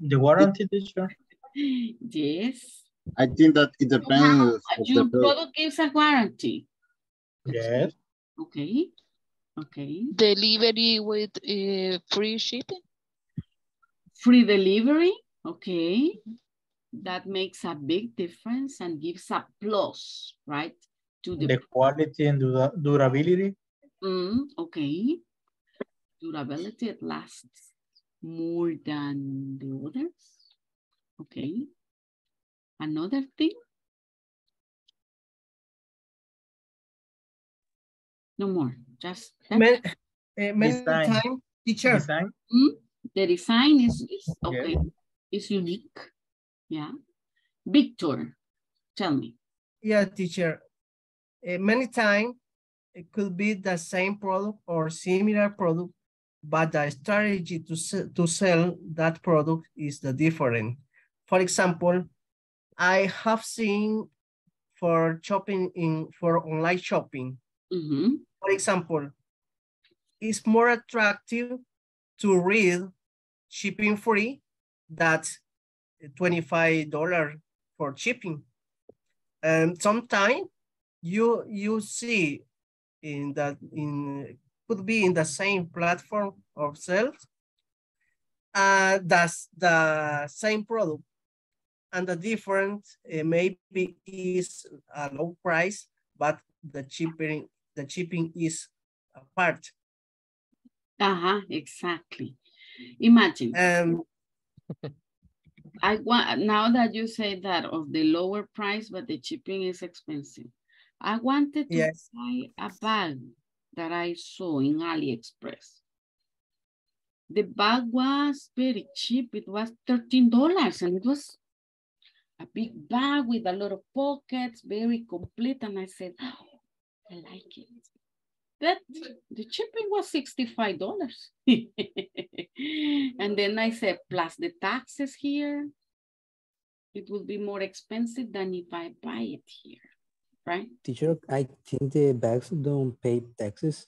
The warranty, teacher? Yes. I think that it depends. Your product gives a warranty. Yes. Okay. Okay. Delivery with free shipping. Free delivery, okay. That makes a big difference and gives a plus, right? To the quality and durability. Okay. Durability, it lasts more than the others. Okay. Another thing. No more, just that. Time, teacher. Design. The design is okay. Yeah. It's unique. Yeah. Victor, tell me. Yeah, teacher. Many times it could be the same product or similar product, but the strategy to sell that product is the different. For example, I have seen for online shopping. Mm-hmm. For example, it's more attractive to read shipping free that $25 for shipping. And sometimes you see could be in the same platform of sales, that's the same product, and the difference maybe is a low price, but the shipping is a part. Exactly. Imagine. I want, now that you say that of the lower price, but the shipping is expensive. I wanted to buy a bag that I saw in AliExpress. The bag was very cheap. It was $13 and it was a big bag with a lot of pockets, very complete. And I said, oh, I like it. But the shipping was $65. And then I said, plus the taxes here, it will be more expensive than if I buy it here, right? Teacher, I think the bags don't pay taxes.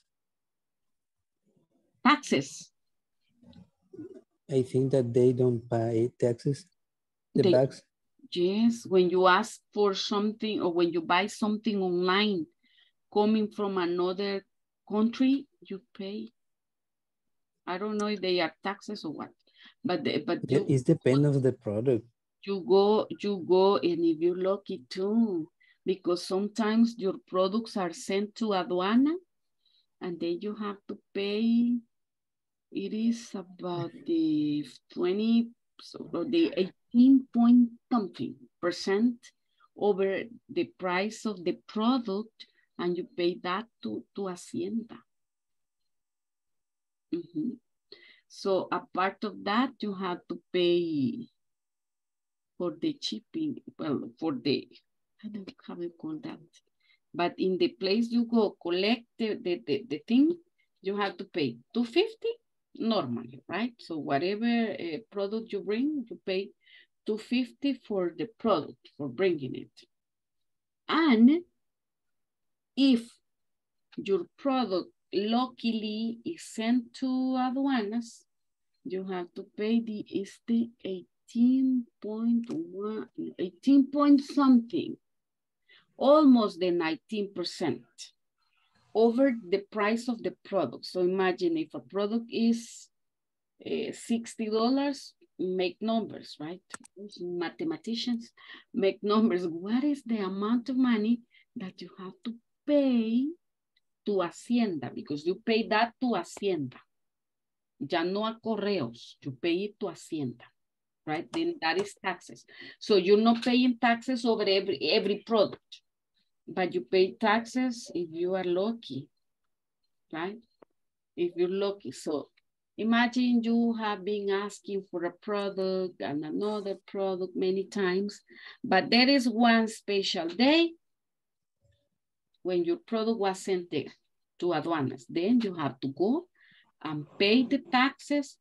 Taxes? I think that they don't pay taxes, the bags. Yes, when you ask for something or when you buy something online coming from another country, you pay. I don't know if they are taxes or what, but it depends on the product. You go, and if you're lucky too, because sometimes your products are sent to aduana, and then you have to pay. It is about the 20 or the 18% over the price of the product, and you pay that to Hacienda. Mm-hmm. So a part of that, you have to pay for the shipping, well, for the, I don't know how you call that, but in the place you go collect the thing, you have to pay $2.50 normally, right? So whatever product you bring, you pay $2.50 for the product, for bringing it. And if your product luckily is sent to aduanas, you have to pay the 18.1, 18 point something, almost the 19% over the price of the product. So imagine if a product is $60, make numbers, right? Mathematicians make numbers. What is the amount of money that you have to pay to Hacienda? Because you pay that to Hacienda. Ya no a correos, you pay it to Hacienda, right? Then that is taxes. So you're not paying taxes over every product, but you pay taxes if you are lucky, right? If you're lucky. So imagine you have been asking for a product and another product many times, but there is one special day when your product was sent there to aduanas, then you have to go and pay the taxes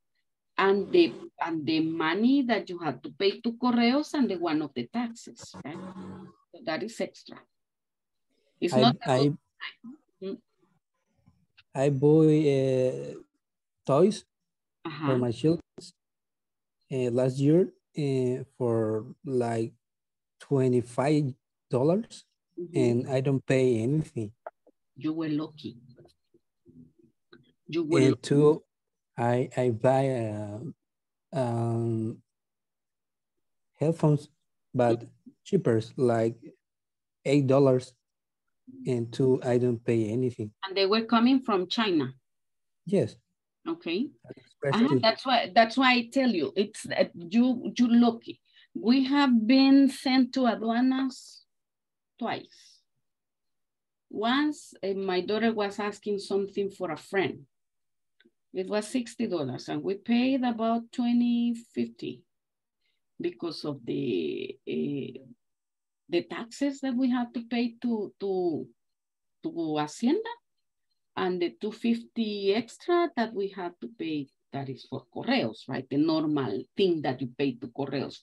and the money that you have to pay to Correos and the one of the taxes, right? So that is extra. It's I bought toys for my children last year for like $25. And I don't pay anything. You were lucky. you will. And two, I buy headphones, but cheaper, like $8. And two, I don't pay anything. And they were coming from China. Yes. Okay. That's why I tell you, it's you lucky. We have been sent to aduanas twice. Once my daughter was asking something for a friend. It was $60 and we paid about $20.50 because of the taxes that we had to pay to Hacienda, and the $2.50 extra that we had to pay, that is for Correos, right? The normal thing that you pay to Correos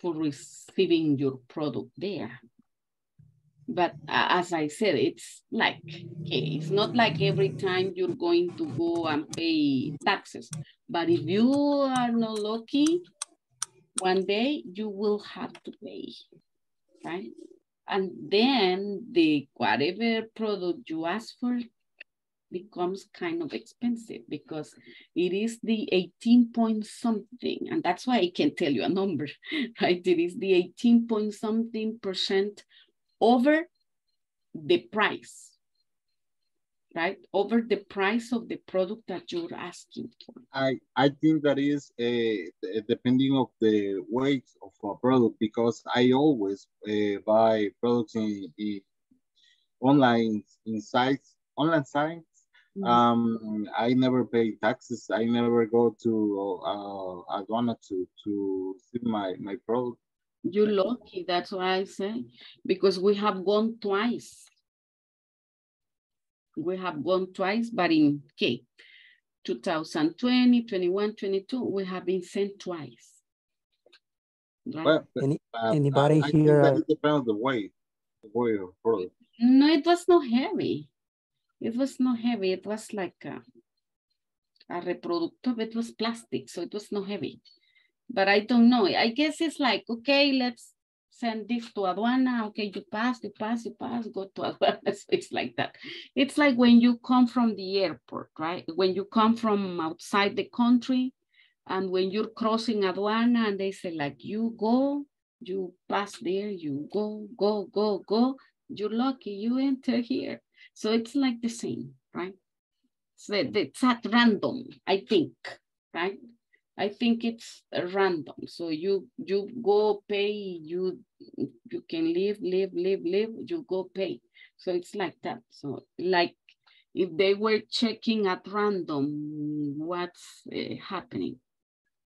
for receiving your product there. But as I said, it's like, okay, it's not like every time you're going to go and pay taxes. But if you are not lucky, one day you will have to pay, right? And then the whatever product you ask for becomes kind of expensive because it is the 18-point-something. And that's why I can tell you a number, right? It is the 18-point-something% over the price, right? Over the price of the product that you're asking for. I think that is depending of the weight of a product, because I always buy products in online sites, Mm-hmm. I never pay taxes. I never go to aduana to see my product. You're lucky, that's why I say, because we have gone twice. We have gone twice, but in 2020, 21, 22, we have been sent twice. Right? Well, anybody here? I think that depends on the weight. No, it was not heavy. It was not heavy. It was like a reproductive. It was plastic, so it was not heavy. But I don't know. I guess it's like, okay, let's send this to aduana. Okay, you pass, go to aduana. So it's like that. It's like when you come from the airport, right? When you come from outside the country and when you're crossing aduana and they say like, you go, you pass there, you go. You're lucky, you enter here. So it's like the same, right? So it's at random, I think, right? I think it's random. So you go pay, you can leave, you go pay. So it's like that. So like if they were checking at random what's happening,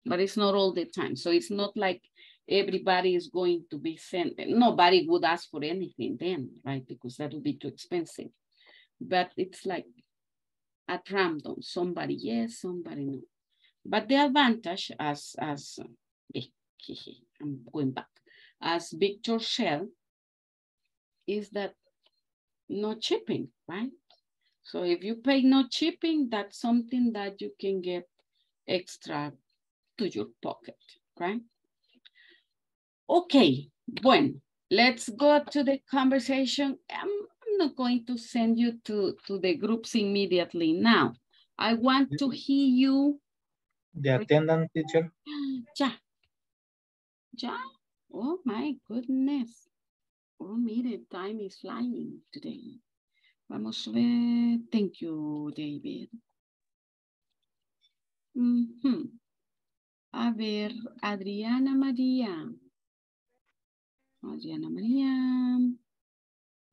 but it's not all the time. So it's not like everybody is going to be sent. Nobody would ask for anything then, right? Because that would be too expensive. But it's like at random, somebody yes, somebody no. But the advantage, as I'm going back, as Victor said, is that no shipping, right? So if you pay no shipping, that's something that you can get extra to your pocket, right? Okay, bueno, let's go to the conversation. I'm not going to send you to the groups immediately now. I want to hear you. The attendant teacher. Yeah. Oh my goodness. Oh, mire, time is flying today. Vamos a ver. Thank you, David. A ver, Adriana Maria.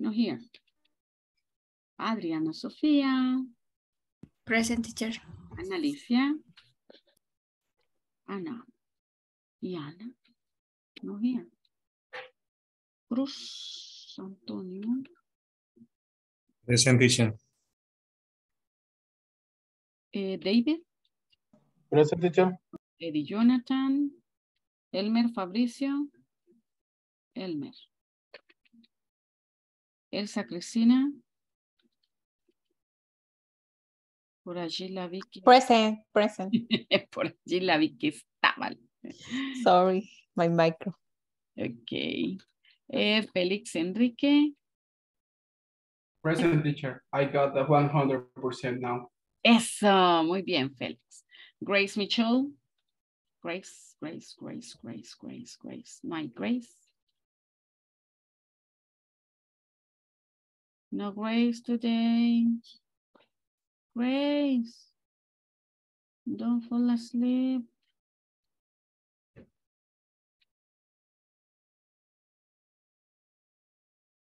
No, here. Adriana Sofia. Present, teacher. Ana Alicia. Ana, Yana, no here. Cruz Antonio. Present, teacher. David. Present, teacher. Eddie Jonathan. Elmer Fabricio. Elmer. Elsa Cristina. Por allí la vi que... Present. Por allí la vi que estaba. Sorry, my micro. Okay. Felix Enrique. Present, teacher. I got the 100% now. Eso, muy bien, Félix. Grace Mitchell. Grace. My Grace. No Grace today. Grace, don't fall asleep.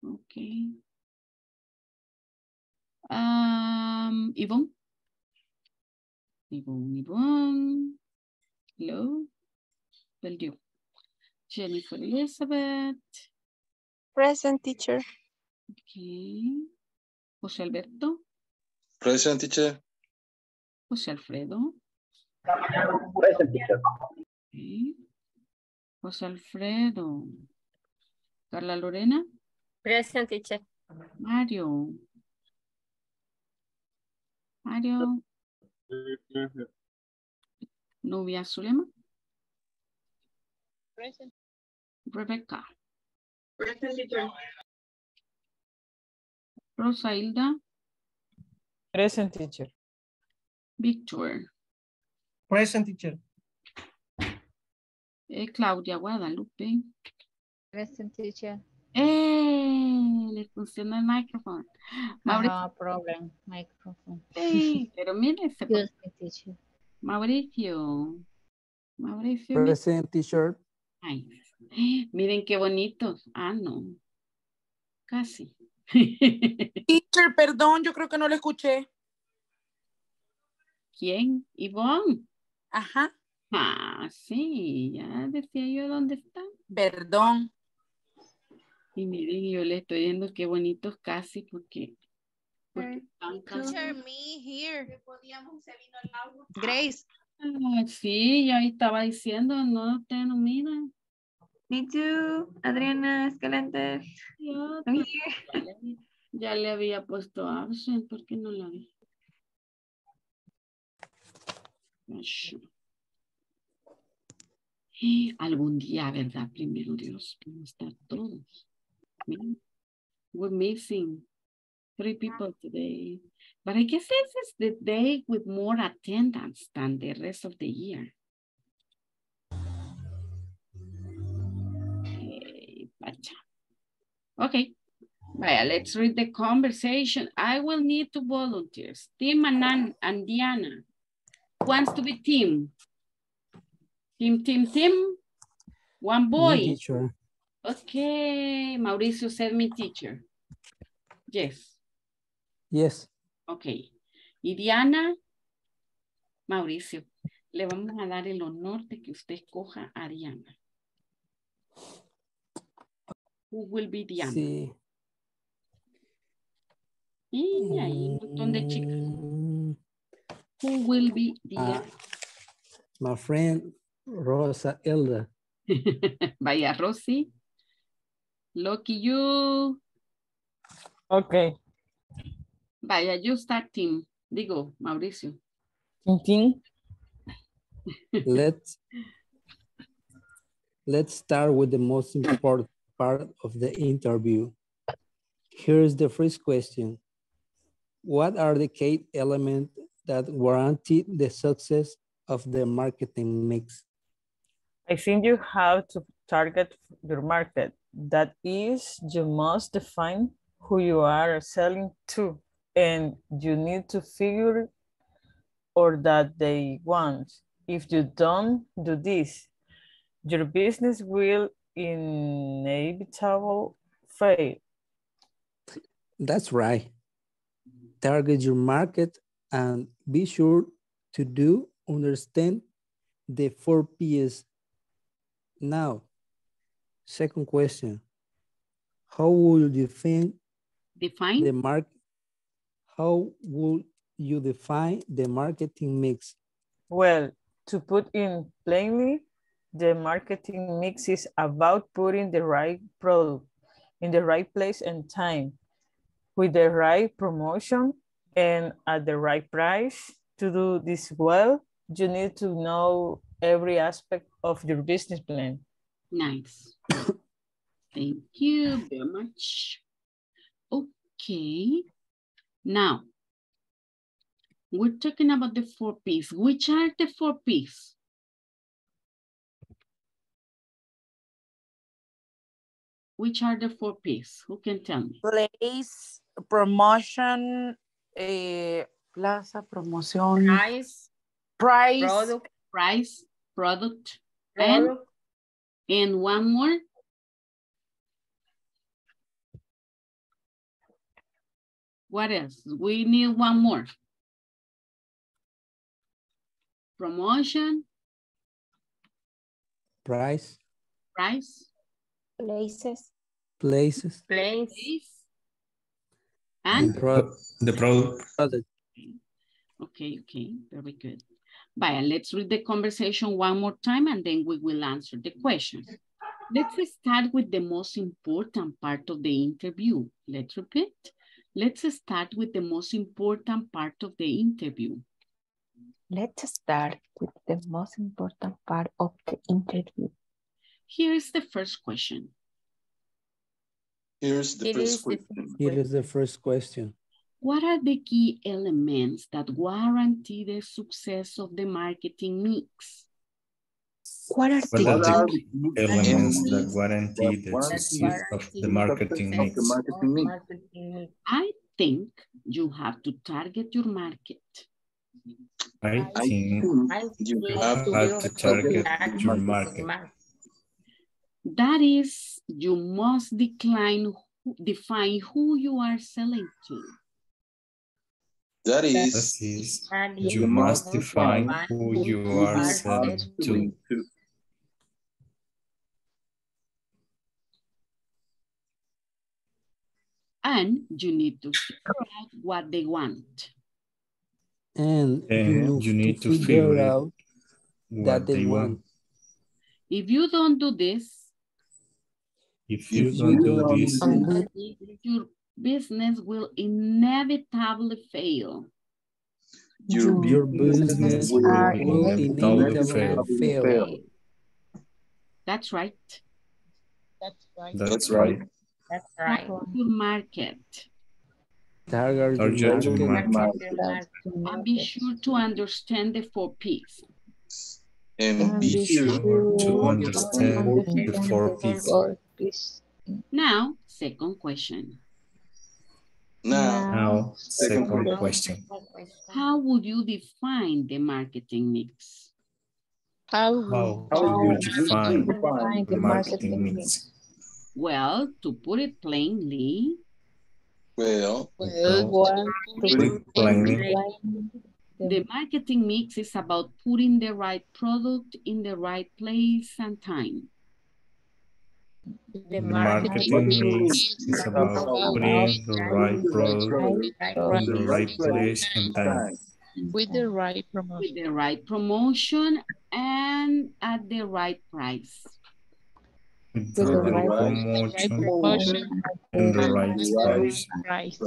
Okay. Yvonne. Yvonne. Hello. Will do. Jennifer Elizabeth. Present, teacher. Okay. José Alberto. Present, teacher. José Alfredo. Present, teacher. Okay. José Alfredo. Carla Lorena. Present, teacher. Mario. Mario. Nubia Zulema. Present. Rebecca. Present, teacher. Rosa Hilda. Present, teacher. Victor. Present, teacher. Claudia Guadalupe. Present, teacher. Le funciona el micrófono. No problem, micrófono. Sí, pero mire, se puede. Mauricio. Present, teacher. Ay, miren qué bonitos. Ah, no. Casi. Teacher, perdón, yo creo que no le escuché. ¿Quién? Ivonne. Ajá. Ah, sí, ya decía yo dónde está. Perdón. Y miren, yo le estoy viendo qué bonitos casi porque están casi. Teacher, me here. Grace. Ah, sí, ya estaba diciendo, no te nominan. Me too, Adriana Escalante. Yo, ya le había puesto absent, ¿por qué no la vi? Algún día, ¿verdad? Primero Dios, vamos a estar todos. We're missing 3 people today. But I guess this is the day with more attendance than the rest of the year. Okay, well, let's read the conversation. I will need 2 volunteers. Tim and Diana wants to be team. Team. 1 boy. Me, teacher. Okay, Mauricio said me, teacher. Yes. Okay. Y Diana, Mauricio, le vamos a dar el honor de que usted escoja a Diana. Who will be Diana? Sí. Y hay un montón de chicas. Who will be Diana? My friend, Rosa Elda. Vaya, Rosy. Lucky you. Okay. Vaya, you start team. Digo, Mauricio. Team. Let's start with the most important part of the interview. Here's the first question. What are the key elements that guarantee the success of the marketing mix? I think you have to target your market. That is, you must define who you are selling to, and you need to figure or that they want. If you don't do this, your business will inevitable fail. That's right. Target your market and be sure to understand the 4 P's. Now, second question: how would you define the market? How would you define the marketing mix? Well, to put in plainly, the marketing mix is about putting the right product in the right place and time with the right promotion and at the right price. To do this well, you need to know every aspect of your business plan. Nice. Thank you very much. Okay. Now, We're talking about the 4 Ps. Which are the 4 Ps? Which are the 4 Ps? Who can tell me? Place, promotion, plaza, promoción. Price. Product. Price, product. Product. And one more. What else? We need one more. Promotion. Price. Price. Places. Places. Place. And the product. Okay, okay, very good. Bye, let's read the conversation one more time and then we will answer the questions. Let's start with the most important part of the interview. Let's repeat. Let's start with the most important part of the interview. Let's start with the most important part of the interview. Here's the first question. Here is the first question. What are the key elements that guarantee the success of the marketing mix? What are the elements that guarantee the success of the marketing mix? I think you have to target your market. I think you have to target your market. That is, you must define who you are selling to. That is, you must define who you are selling to. And you need to figure out what they want. And you need to figure out what they want. If you don't do this, your business will inevitably fail. Your business will inevitably fail. That's right. That's right. Your market. Target market. And be sure to understand the 4 Ps. And be sure to understand the 4 Ps. Now, second question. How would you define the marketing mix? How would you define the marketing mix? Well, to put it plainly. The marketing mix is about putting the right product in the right place and time. The marketing mix is about putting the right product in the right place and time. With the right promotion and at the right price. With the right promotion and the right price.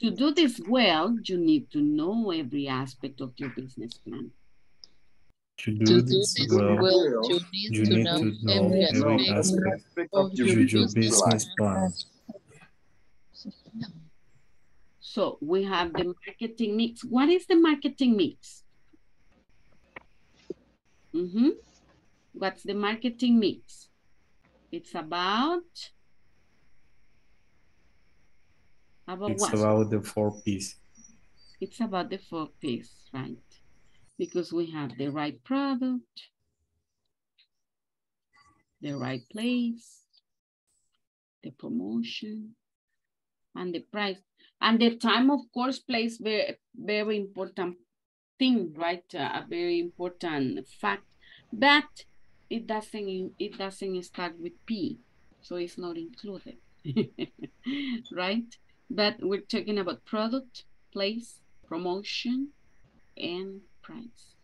To do this well, you need to know every aspect of your business plan. To do this well, you need to know every aspect of your business plan. So we have the marketing mix. What is the marketing mix? What's the marketing mix? It's about the 4 Ps, right? Because we have the right product, the right place, the promotion, and the price. And the time, of course, plays very, very important thing, right? A very important fact, but it doesn't start with P, so it's not included, right? But we're talking about product, place, promotion, and price.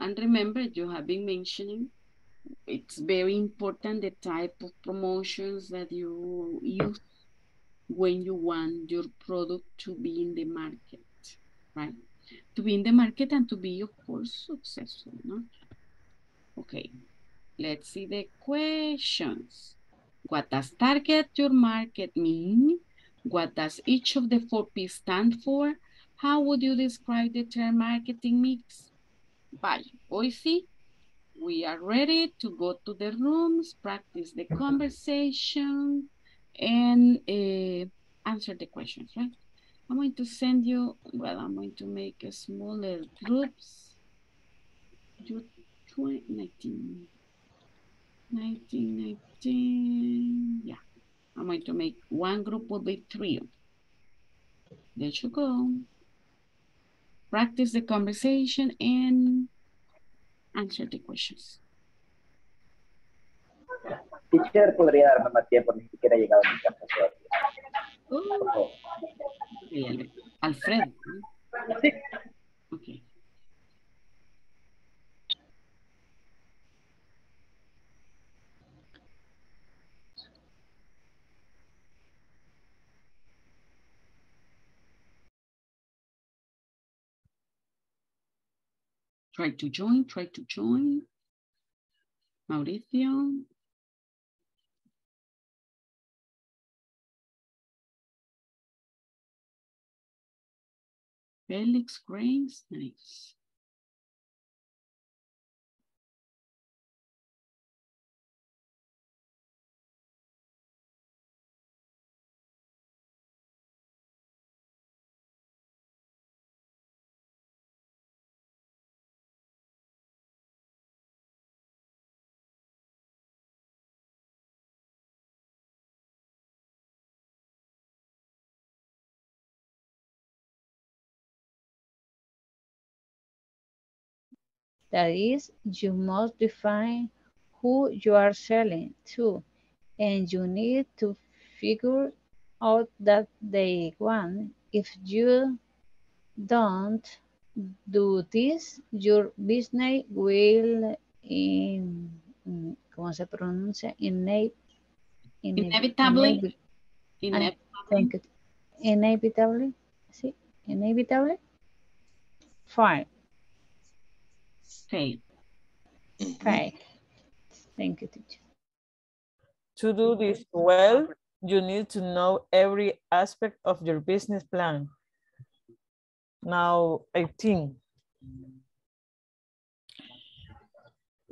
And remember, you have been mentioning, it's very important the type of promotions that you use when you want your product to be in the market, right? To be in the market and to be, of course, successful, no? Okay, let's see the questions. What does target your market mean? What does each of the 4 Ps stand for? How would you describe the term marketing mix? By Boise, we are ready to go to the rooms, practice the conversation, and answer the questions, right? I'm going to send you, well, I'm going to make a smaller groups. 19, yeah. I'm going to make one group will be three. There you go. Practice the conversation and answer the questions. Teacher, podría darme más tiempo, ni siquiera he llegado a mi casa todavía. Alfredo. Sí. Okay. Try to join. Mauricio. Felix Grace, nice. That is, you must define who you are selling to, and you need to figure out that they want. If you don't do this, your business will inevitably fail. Fail. Fail. Thank you, teacher. To do this well, you need to know every aspect of your business plan. Now, 18.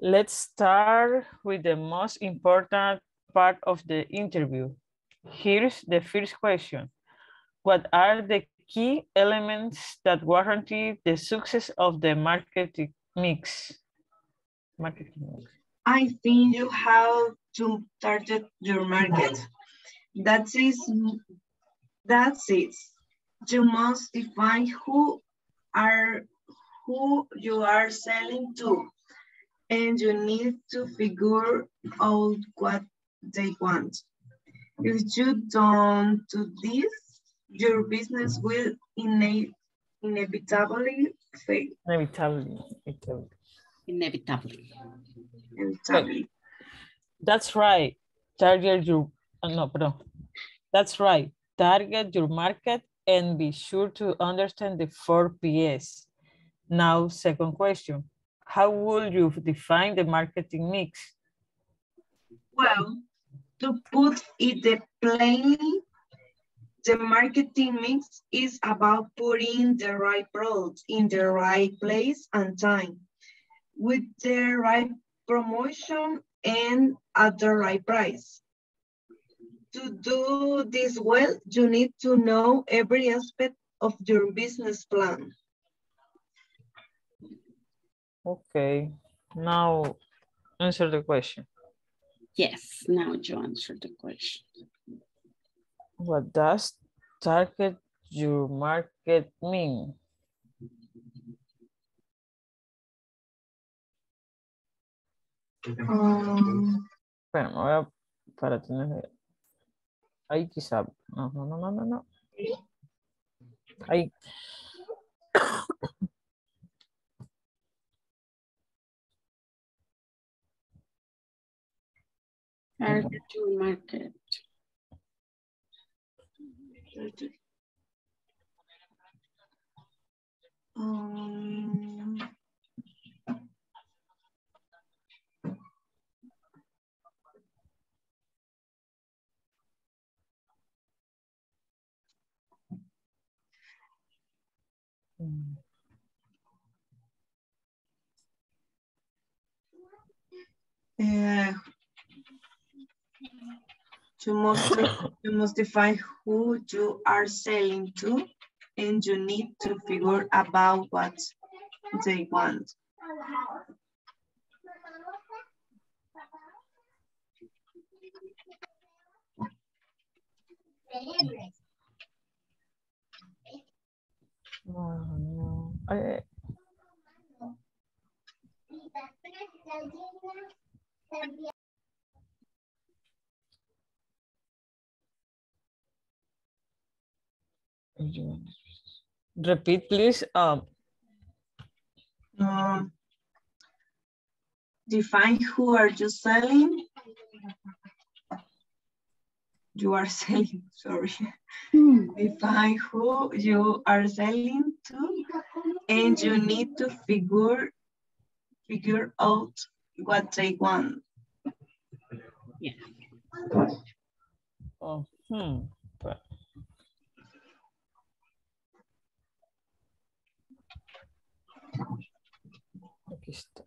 Let's start with the most important part of the interview. Here's the first question. What are the key elements that guarantee the success of the marketing mix? I think you have to target your market. That's it. You must define who you are selling to, and you need to figure out what they want. If you don't do this, your business will inevitably fail. Inevitably. That's right. Target your market and be sure to understand the 4 Ps. Now, second question. How would you define the marketing mix? Well, to put it plainly, the marketing mix is about putting the right product in the right place and time, with the right promotion and at the right price. To do this well, you need to know every aspect of your business plan. Okay, now answer the question. Yes, now you answer the question. What does target your market mean? Bueno, me voy a para tener ahí quizá. No. Ahí. Target your market. You must define who you are selling to, and you need to figure about what they want. Oh, no. Repeat, please. Define who are you selling? You are selling, sorry. Define who you are selling to, and you need to figure out what they want. Yeah. Oh, Aquí está.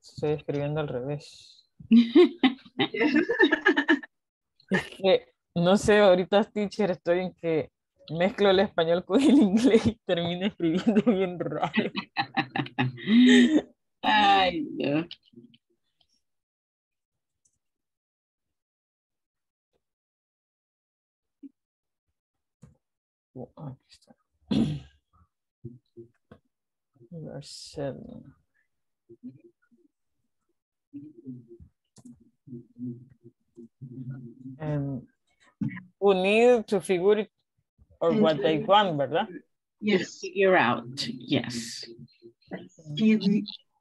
Estoy escribiendo al revés. Es que, no sé, ahorita, teacher, estoy en que mezclo el español con el inglés y termino escribiendo bien raro. Ay, no. Aquí está. Verse 7. And who need to figure it or what they want, ¿verdad? Yes, figure out. Yes.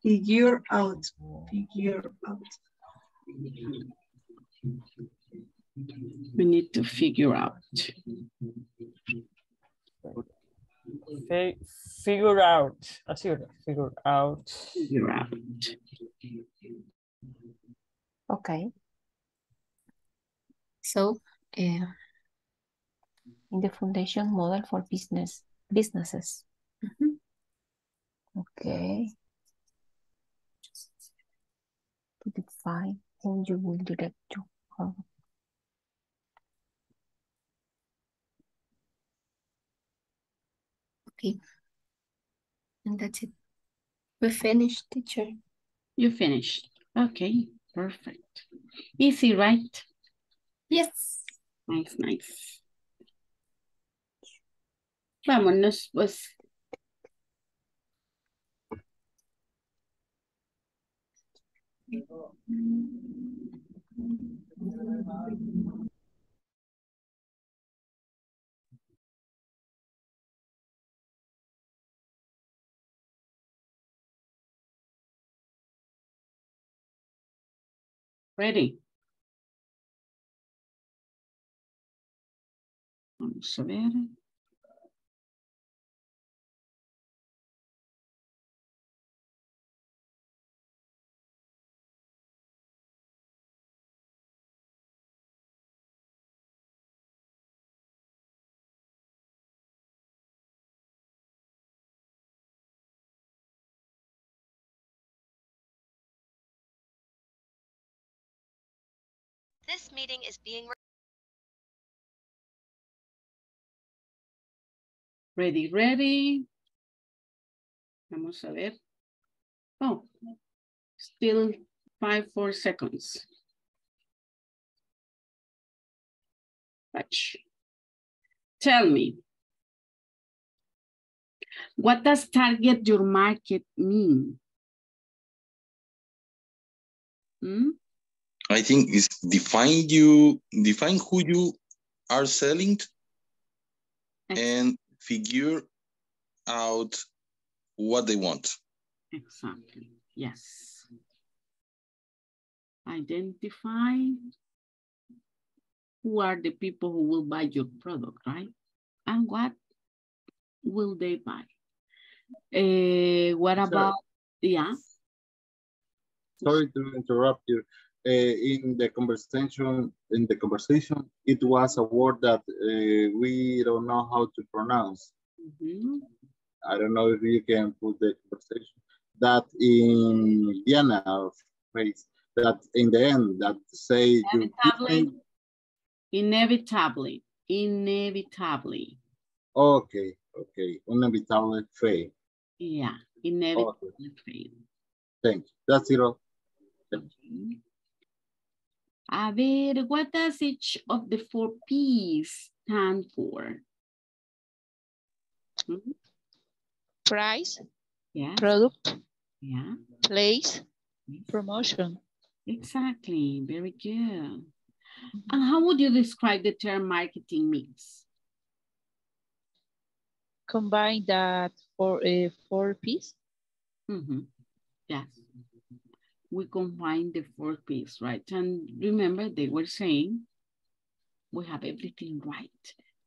Figure out. Figure out. We need to figure out. Figure out. Así, ¿verdad? Figure out. Figure out. Okay. So, in the foundation model for businesses. Okay. To define who you will direct to. Okay, and that's it. We finished, teacher. You finished. Okay, perfect. Easy, right? Yes. Nice, nice. Vámonos, pues. Ready. Vamos a ver. This meeting is being ready. Ready. Vamos a ver. Oh, still 5-4 seconds. Touch. Tell me. What does target your market mean? Hmm? I think it's define who you are selling and figure out what they want. Exactly, yes. Identify who are the people who will buy your product, right? And what will they buy? What about, yeah? Sorry to interrupt you. in the conversation, it was a word that we don't know how to pronounce. Mm-hmm. I don't know if you can put the conversation that in Diana's face, that in the end, that say inevitably. Inevitably. Inevitably. Okay, okay. Inevitably fail. Yeah, inevitably fail. Thank you. That's it all. Thank you. A ver, what does each of the four P's stand for? Hmm? Price, yeah. Product, yeah. Place, yes. Promotion. Exactly, very good. And how would you describe the term marketing mix? Combine that for a four piece? Mm-hmm. Yes. We combine the four piece, right? And remember, they were saying we have everything right.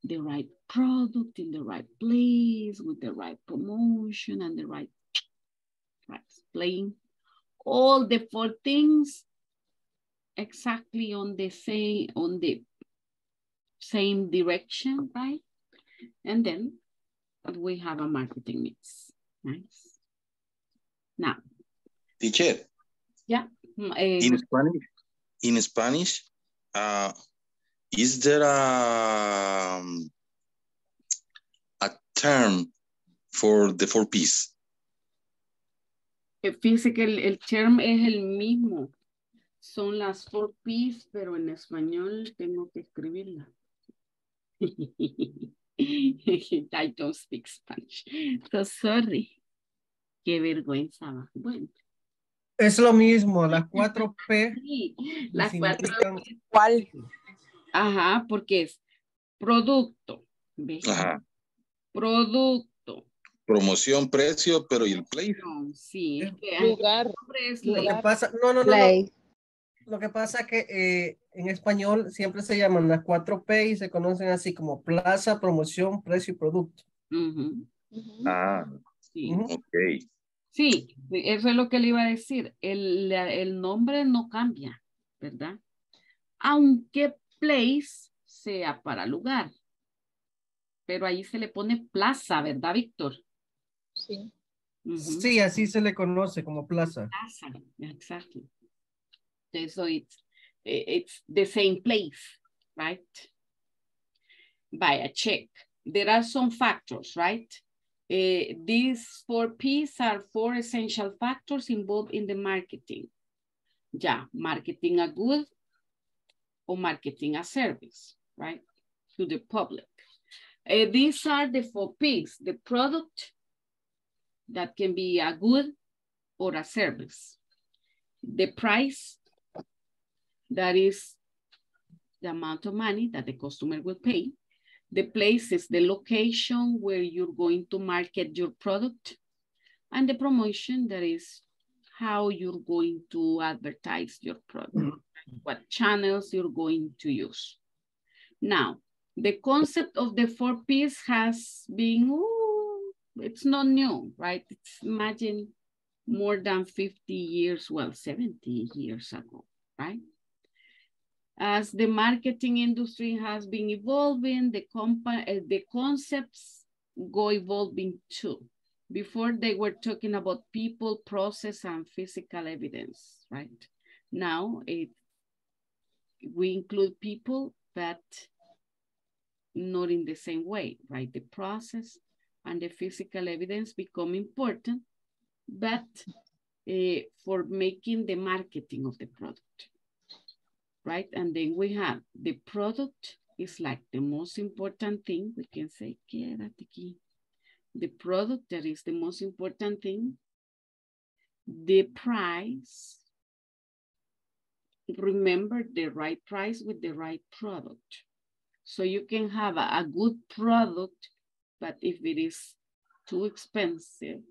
The right product in the right place with the right promotion and the right price. Playing all the four things exactly on the same direction, right? And then we have a marketing mix. Nice. Now, teacher. Yeah. In Spanish, is there a term for the four P's? Fíjense que el term es el mismo. Son las four P's, pero en español tengo que escribirla. I don't speak Spanish. So sorry. Qué vergüenza. Bueno. Es lo mismo, las cuatro P. Sí, las cuatro P. ¿Cuál? Ajá, porque es producto. ¿Ves? Ajá. Producto. Promoción, precio, pero ¿y el play? No, sí, es que lugar. Es lo que pasa, no. Lo que pasa es que en español siempre se llaman las cuatro P y se conocen así como plaza, promoción, precio y producto. Uh-huh. Uh-huh. Ah, sí. Uh-huh. Ok. Sí, eso es lo que le iba a decir. El nombre no cambia, ¿verdad? Aunque place sea para lugar. Pero ahí se le pone plaza, ¿verdad, Víctor? Sí. Uh-huh. Sí, así se le conoce como plaza. Plaza, exacto. So it's the same place, right? Vaya, check. There are some factors, right? These four P's are four essential factors involved in the marketing. Yeah, marketing a good or marketing a service, right? To the public. These are the four P's, the product that can be a good or a service. The price, that is the amount of money that the customer will pay. The place is the location where you're going to market your product. And the promotion, that is how you're going to advertise your product, what channels you're going to use. Now, the concept of the four P's has been, it's not new, right? It's imagine more than 50 years, well, 70 years ago, right? As the marketing industry has been evolving, the concepts go evolving too. Before they were talking about people, process, and physical evidence, right? Now we include people, but not in the same way, right? The process and the physical evidence become important, but for making the marketing of the product. Right, and then we have the product is like the most important thing. We can say, quédate aquí. The product, that is the most important thing. The price, remember the right price with the right product. So you can have a good product, but if it is too expensive,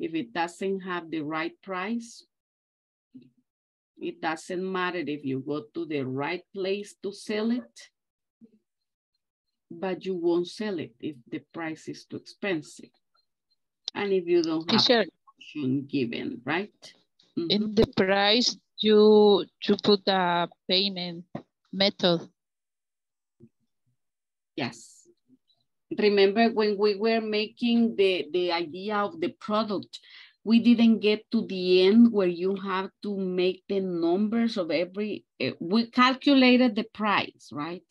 if it doesn't have the right price, it doesn't matter if you go to the right place to sell it, but you won't sell it if the price is too expensive. And if you don't have promotion given, right? Mm-hmm. In the price, you put the payment method. Yes. Remember when we were making the idea of the product, we didn't get to the end where you have to make the numbers of every, we calculated the price, right?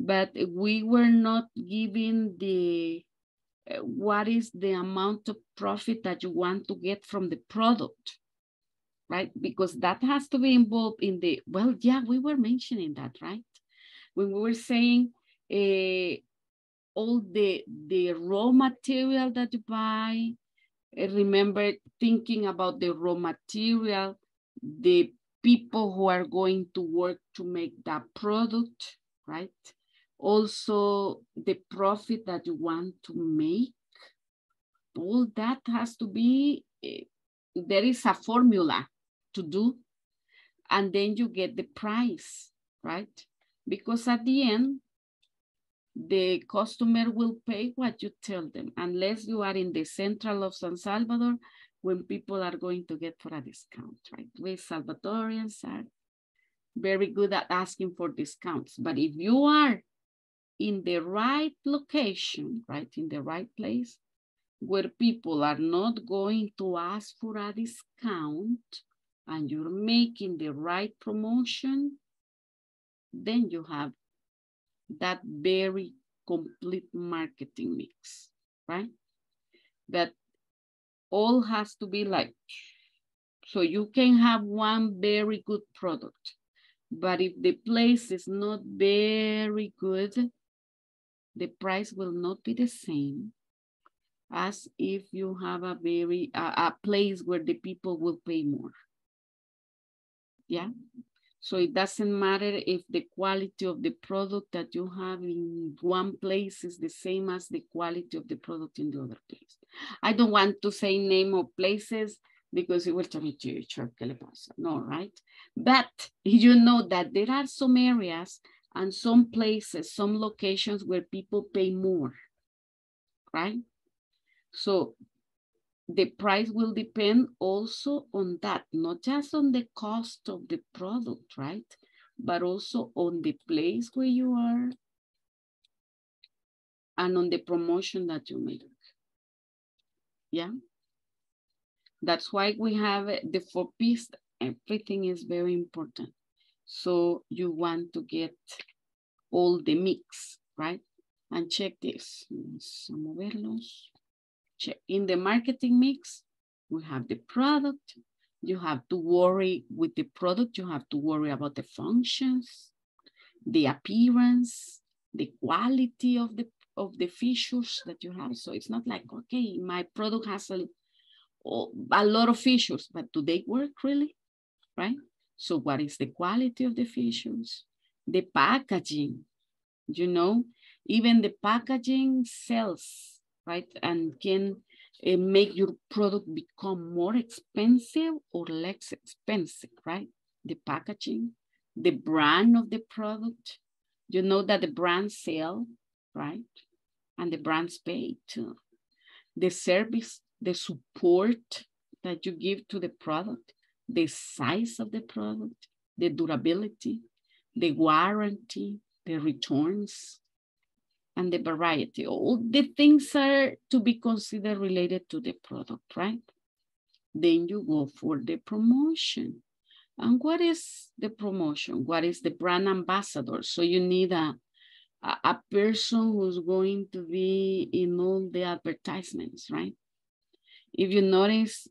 But we were not giving the, what is the amount of profit that you want to get from the product, right? Because that has to be involved in the, well, yeah, we were mentioning that, right? When we were saying all the raw material that you buy, remember thinking about the raw material, the people who are going to work to make that product, right? Also the profit that you want to make, all that has to be, there is a formula to do, and then you get the price, right? Because at the end, the customer will pay what you tell them, unless you are in the central of San Salvador, when people are going to get for a discount, right? We Salvadorians are very good at asking for discounts. But if you are in the right location, right, in the right place, where people are not going to ask for a discount, and you're making the right promotion, then you have that very complete marketing mix, right? That all has to be like, so you can have one very good product, but if the place is not very good, the price will not be the same as if you have a very, a place where the people will pay more, yeah? So it doesn't matter if the quality of the product that you have in one place is the same as the quality of the product in the other place. I don't want to say name of places because it will tell me, no, right? But you know that there are some areas and some places, some locations where people pay more, right? So the price will depend also on that, not just on the cost of the product, right? But also on the place where you are and on the promotion that you make. Yeah. That's why we have the 4 P's. Everything is very important. So you want to get all the mix, right? And check this. In the marketing mix, we have the product. You have to worry with the product. You have to worry about the functions, the appearance, the quality of the features that you have. So it's not like, okay, my product has a lot of features, but do they work really, right? So what is the quality of the features? The packaging, you know, even the packaging sells, right? And can make your product become more expensive or less expensive, right? The packaging, the brand of the product, you know that the brands sell, right? And the brands pay too. The service, the support that you give to the product, the size of the product, the durability, the warranty, the returns, and the variety. All the things are to be considered related to the product, right? Then you go for the promotion. And what is the promotion? What is the brand ambassador? So you need a person who's going to be in all the advertisements, right? If you notice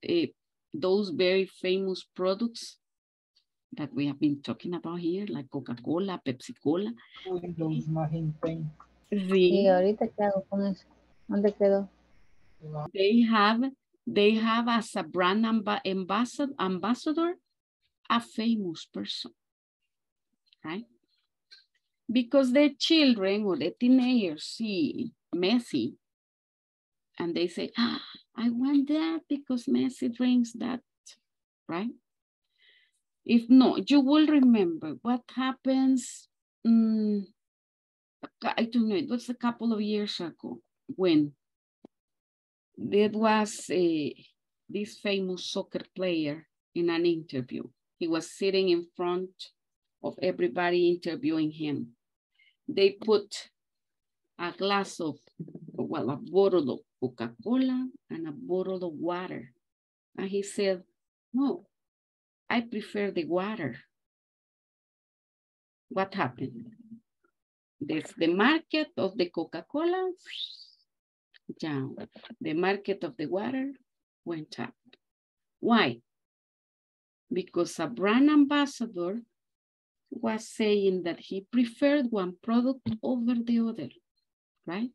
those very famous products that we have been talking about here, like Coca-Cola, Pepsi Cola. They have as a brand ambassador a famous person, right? Because the children or the teenagers see Messi and they say, ah, I want that because Messi drinks that, right? If not, you will remember what happens. I don't know, it was a couple of years ago when there was this famous soccer player in an interview He was sitting in front of everybody interviewing him. They put a glass of, well, a bottle of Coca-Cola and a bottle of water. And he said, no, I prefer the water. What happened? The market of the Coca-Cola down. The market of the water went up. Why? Because a brand ambassador was saying that he preferred one product over the other, right?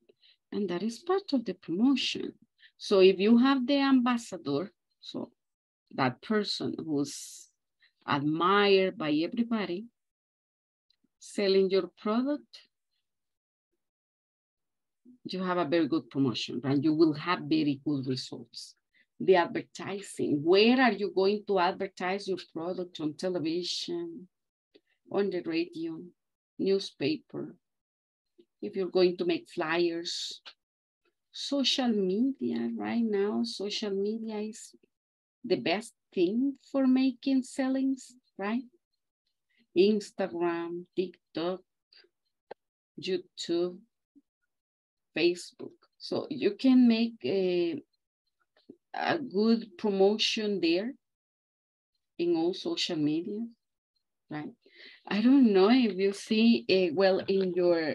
And that is part of the promotion. So if you have the ambassador, so that person who's admired by everybody, selling your product, you have a very good promotion, right? You will have very good results. The advertising, where are you going to advertise your product? On television, on the radio, newspaper, if you're going to make flyers, social media. Right now, social media is the best thing for making sellings, right? Instagram, TikTok, YouTube, Facebook. So you can make a good promotion there in all social media, right? I don't know if you see, well, in your,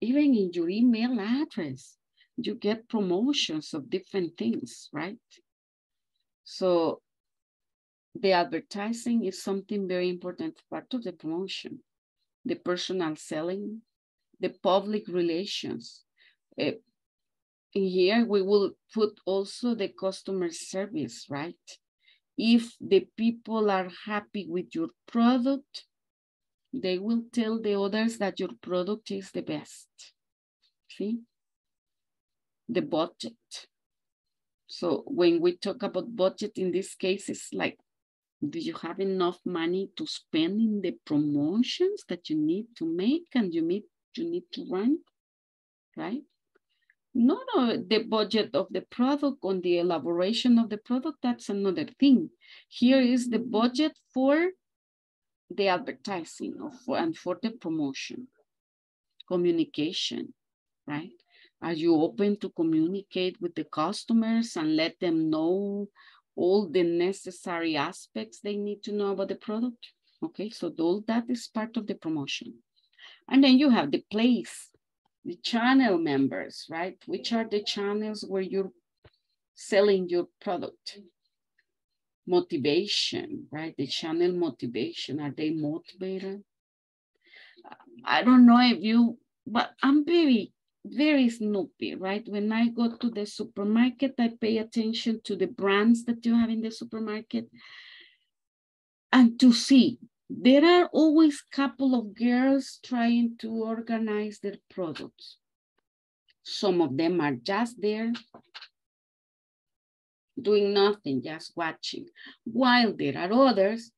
even in your email address, you get promotions of different things, right? So the advertising is something very important, part of the promotion, the personal selling, the public relations. In here, we will put also the customer service, right? If the people are happy with your product, they will tell the others that your product is the best. See? The budget. So when we talk about budget, in this case, it's like, do you have enough money to spend in the promotions that you need to make and you need to run, right? No, the budget of the product, on the elaboration of the product, that's another thing. Here is the budget for the advertising and for the promotion. Communication, right? Are you open to communicate with the customers and let them know all the necessary aspects they need to know about the product? Okay, so all that is part of the promotion. And then you have the place. The channel members, right? Which are the channels where you're selling your product? Motivation, right? The channel motivation. Are they motivated? I don't know if you, but I'm very, very snoopy, right? When I go to the supermarket, I pay attention to the brands that you have in the supermarket. And to see, there are always a couple of girls trying to organize their products. Some of them are just there doing nothing, just watching. While there are others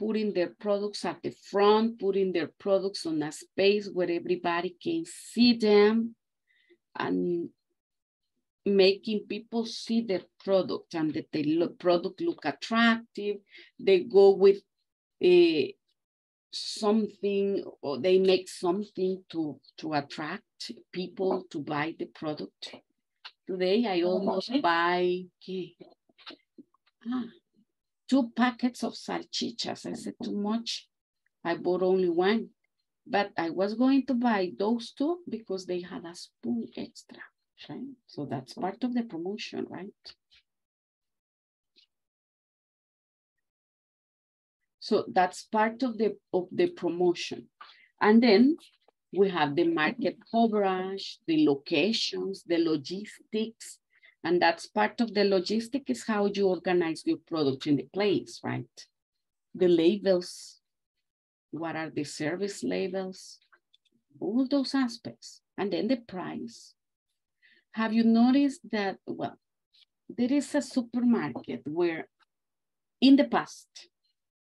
putting their products at the front, putting their products on a space where everybody can see them and making people see their product and that the product look attractive. They go with something, or they make something to attract people to buy the product. Today I almost buy 2 packets of salchichas. I said too much. I bought only 1, but I was going to buy those 2 because they had a spoon extra, right? So that's part of the promotion, right? So that's part of the promotion. And then we have the market coverage, the locations, the logistics, and that's part of the logistics is how you organize your product in the place, right? The labels, what are the service labels, all those aspects. And then the price. Have you noticed that, well, there is a supermarket where in the past,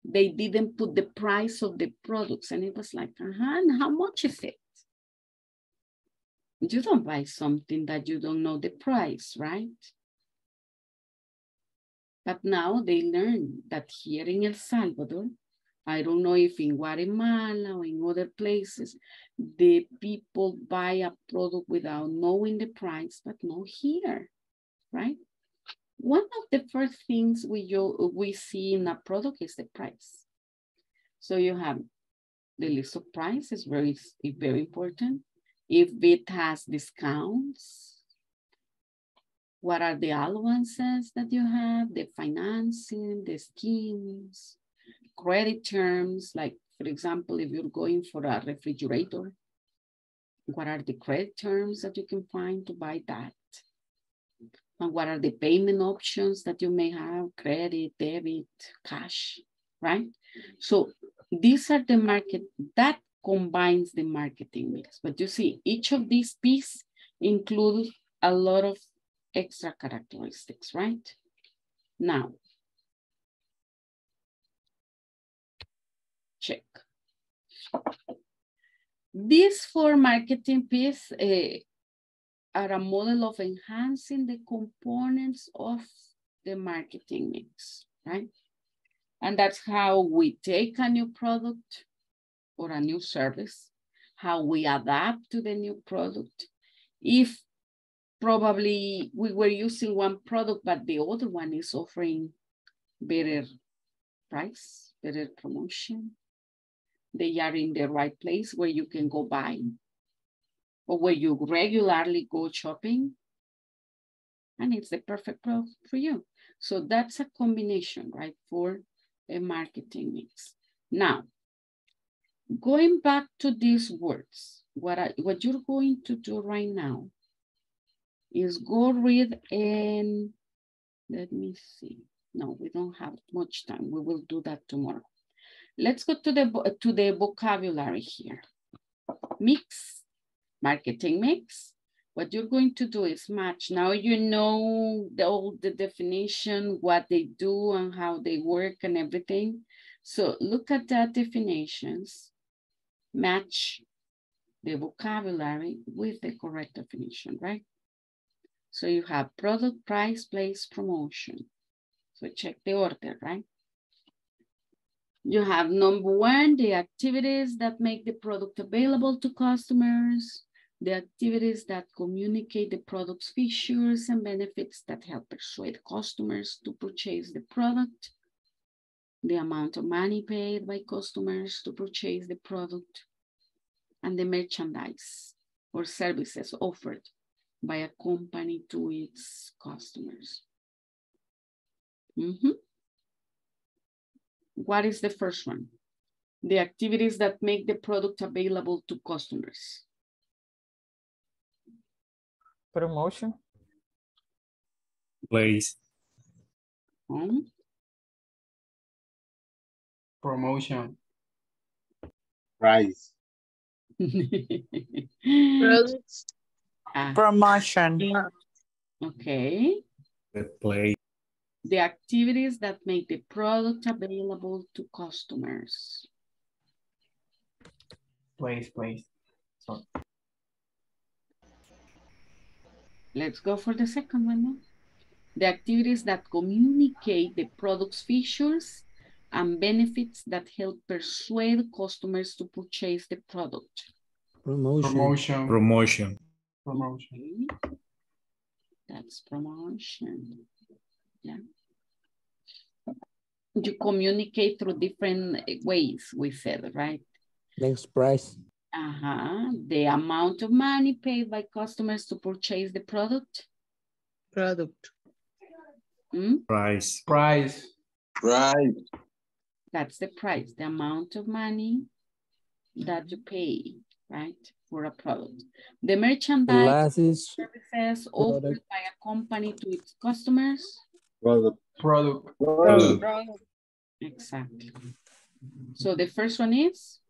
they didn't put the price of the products. And it was like, and how much is it? You don't buy something that you don't know the price, right? But now they learn that here in El Salvador, I don't know if in Guatemala or in other places, the people buy a product without knowing the price, but not here, right? One of the first things we see in a product is the price. So you have the list of prices, very important. If it has discounts, what are the allowances that you have, the financing, the schemes, credit terms, like for example, if you're going for a refrigerator, what are the credit terms that you can find to buy that? And what are the payment options that you may have, credit, debit, cash, right? So these are the market, that combines the marketing mix. But you see, each of these pieces includes a lot of extra characteristics, right? Now, check. These four marketing pieces are a model of enhancing the components of the marketing mix, right? And that's how we take a new product or a new service, how we adapt to the new product. If probably we were using one product, but the other one is offering better price, better promotion, they are in the right place where you can go buy or where you regularly go shopping, and it's the perfect product for you. So that's a combination, right, for a marketing mix. Now, going back to these words, what you're going to do right now is go read and let me see. No, we don't have much time. We will do that tomorrow. Let's go to the vocabulary here. Mix, marketing mix. What you're going to do is match. Now you know all the definition, what they do and how they work and everything. So look at that definitions. Match the vocabulary with the correct definition, right? So you have product, price, place, promotion. So check the order, right? You have number one, the activities that make the product available to customers, the activities that communicate the product's features and benefits that help persuade customers to purchase the product, the amount of money paid by customers to purchase the product, and the merchandise or services offered by a company to its customers. What is the first one? The activities that make the product available to customers. Promotion. Place. Promotion. Price. Products. Promotion. Okay. The place. The activities that make the product available to customers. Place. Sorry. Let's go for the second one now. The activities that communicate the product's features and benefits that help persuade customers to purchase the product. Promotion. Okay. That's promotion. Yeah. You communicate through different ways, we said, right? Next, price. The amount of money paid by customers to purchase the product. Price. That's the price, the amount of money that you pay, right, for a product. The merchandise, glasses, services offered by a company to its customers. Product. Exactly. So the first one is?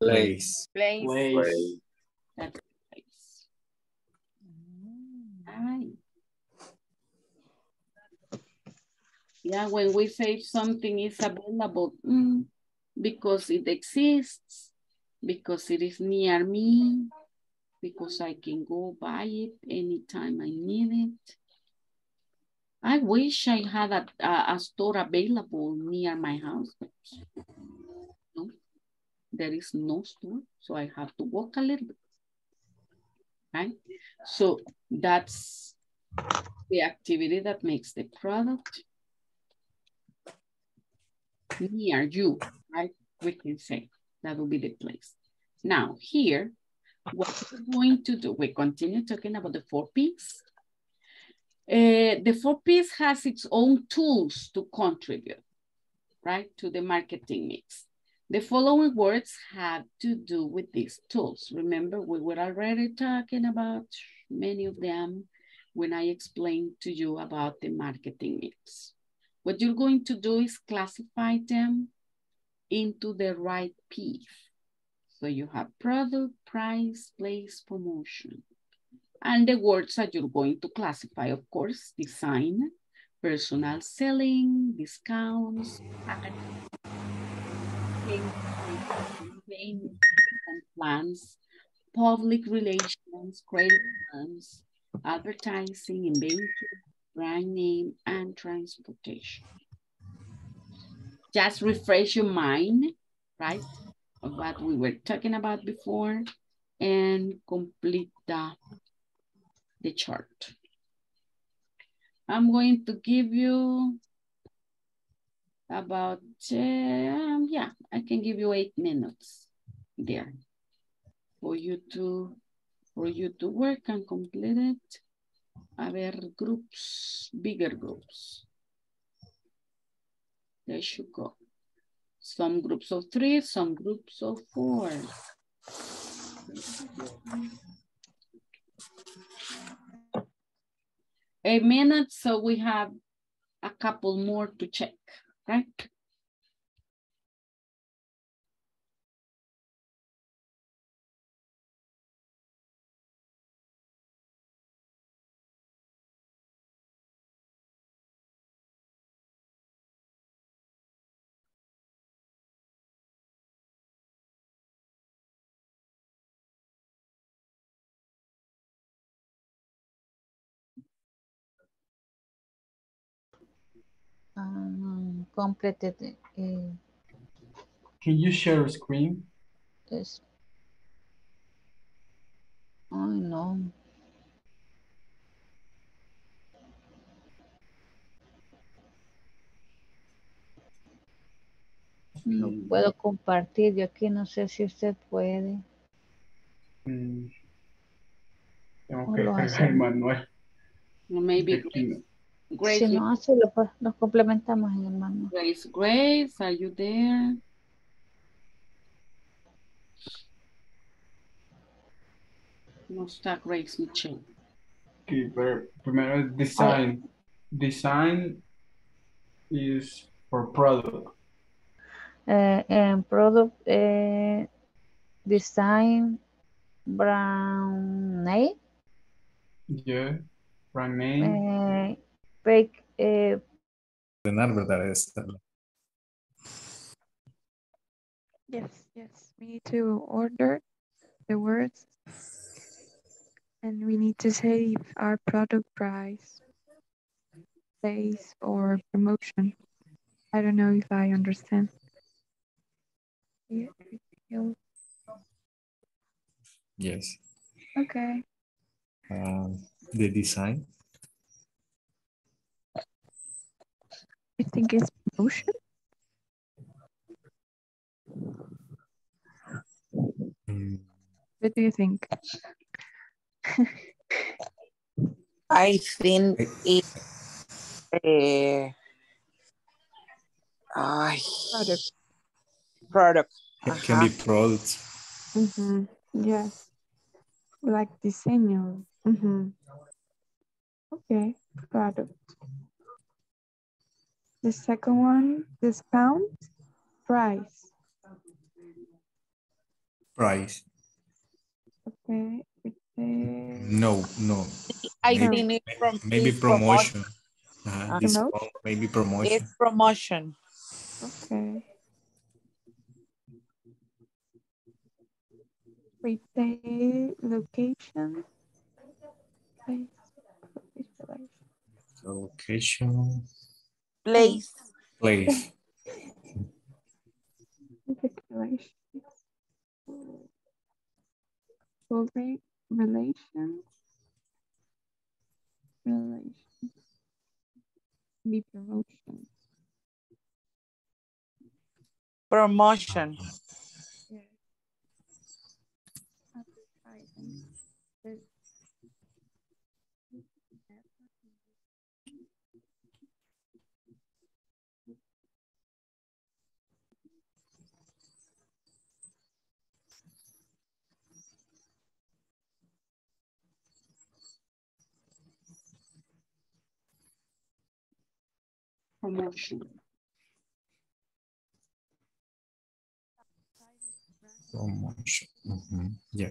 Place. That's place. All right. Yeah, when we say something is available, because it exists, because it is near me, because I can go buy it anytime I need it, I wish I had a store available near my house. No, there is no store, so I have to walk a little bit, right? So that's the activity that makes the product near you, right? We can say that will be the place. Now here, what we're going to do, we continue talking about the 4 Ps. The 4 Ps has its own tools to contribute, right, to the marketing mix. The following words have to do with these tools. Remember, we were already talking about many of them when I explained to you about the marketing mix. What you're going to do is classify them into the right P. So you have product, price, place, promotion. And the words that you're going to classify, of course, design, personal selling, discounts, campaign plans, public relations, credit plans, advertising, inventory, brand name, and transportation. Just refresh your mind, right, of what we were talking about before, and complete the chart. I'm going to give you about, yeah, I can give you 8 minutes there for you to work and complete it. A ver, groups, bigger groups. There you go. Some groups of 3, some groups of 4. A minute, so we have a couple more to check, right? Completed. Can you share a screen? Yes. Oh no. No puedo compartir. Yo aquí no sé si usted puede. Tengo que dejar el manual. Maybe. Grace, si no hace, nos complementamos en el manual. Grace, are you there? No está Grace Michelle. Okay, pero primero design. Oh. Design is for product. And product design brand name. Yeah, brand name. Break, yes, we need to order the words and we need to save our product, price, place, or promotion. I don't know if I understand. Yes. Okay. The design. You think it's promotion? What do you think? I think it's product. It can be products. Mm-hmm. Yes, like diseño. Mm-hmm. Okay, product. The second one, discount, price. Price. Okay. No. I think it's promotion. Discount, maybe promotion. It's promotion. Okay. Retail location. Location. Place. Place. Relations. Relations. Be promotion. Promotion. Promotion. Promotion. Mm-hmm. Yeah.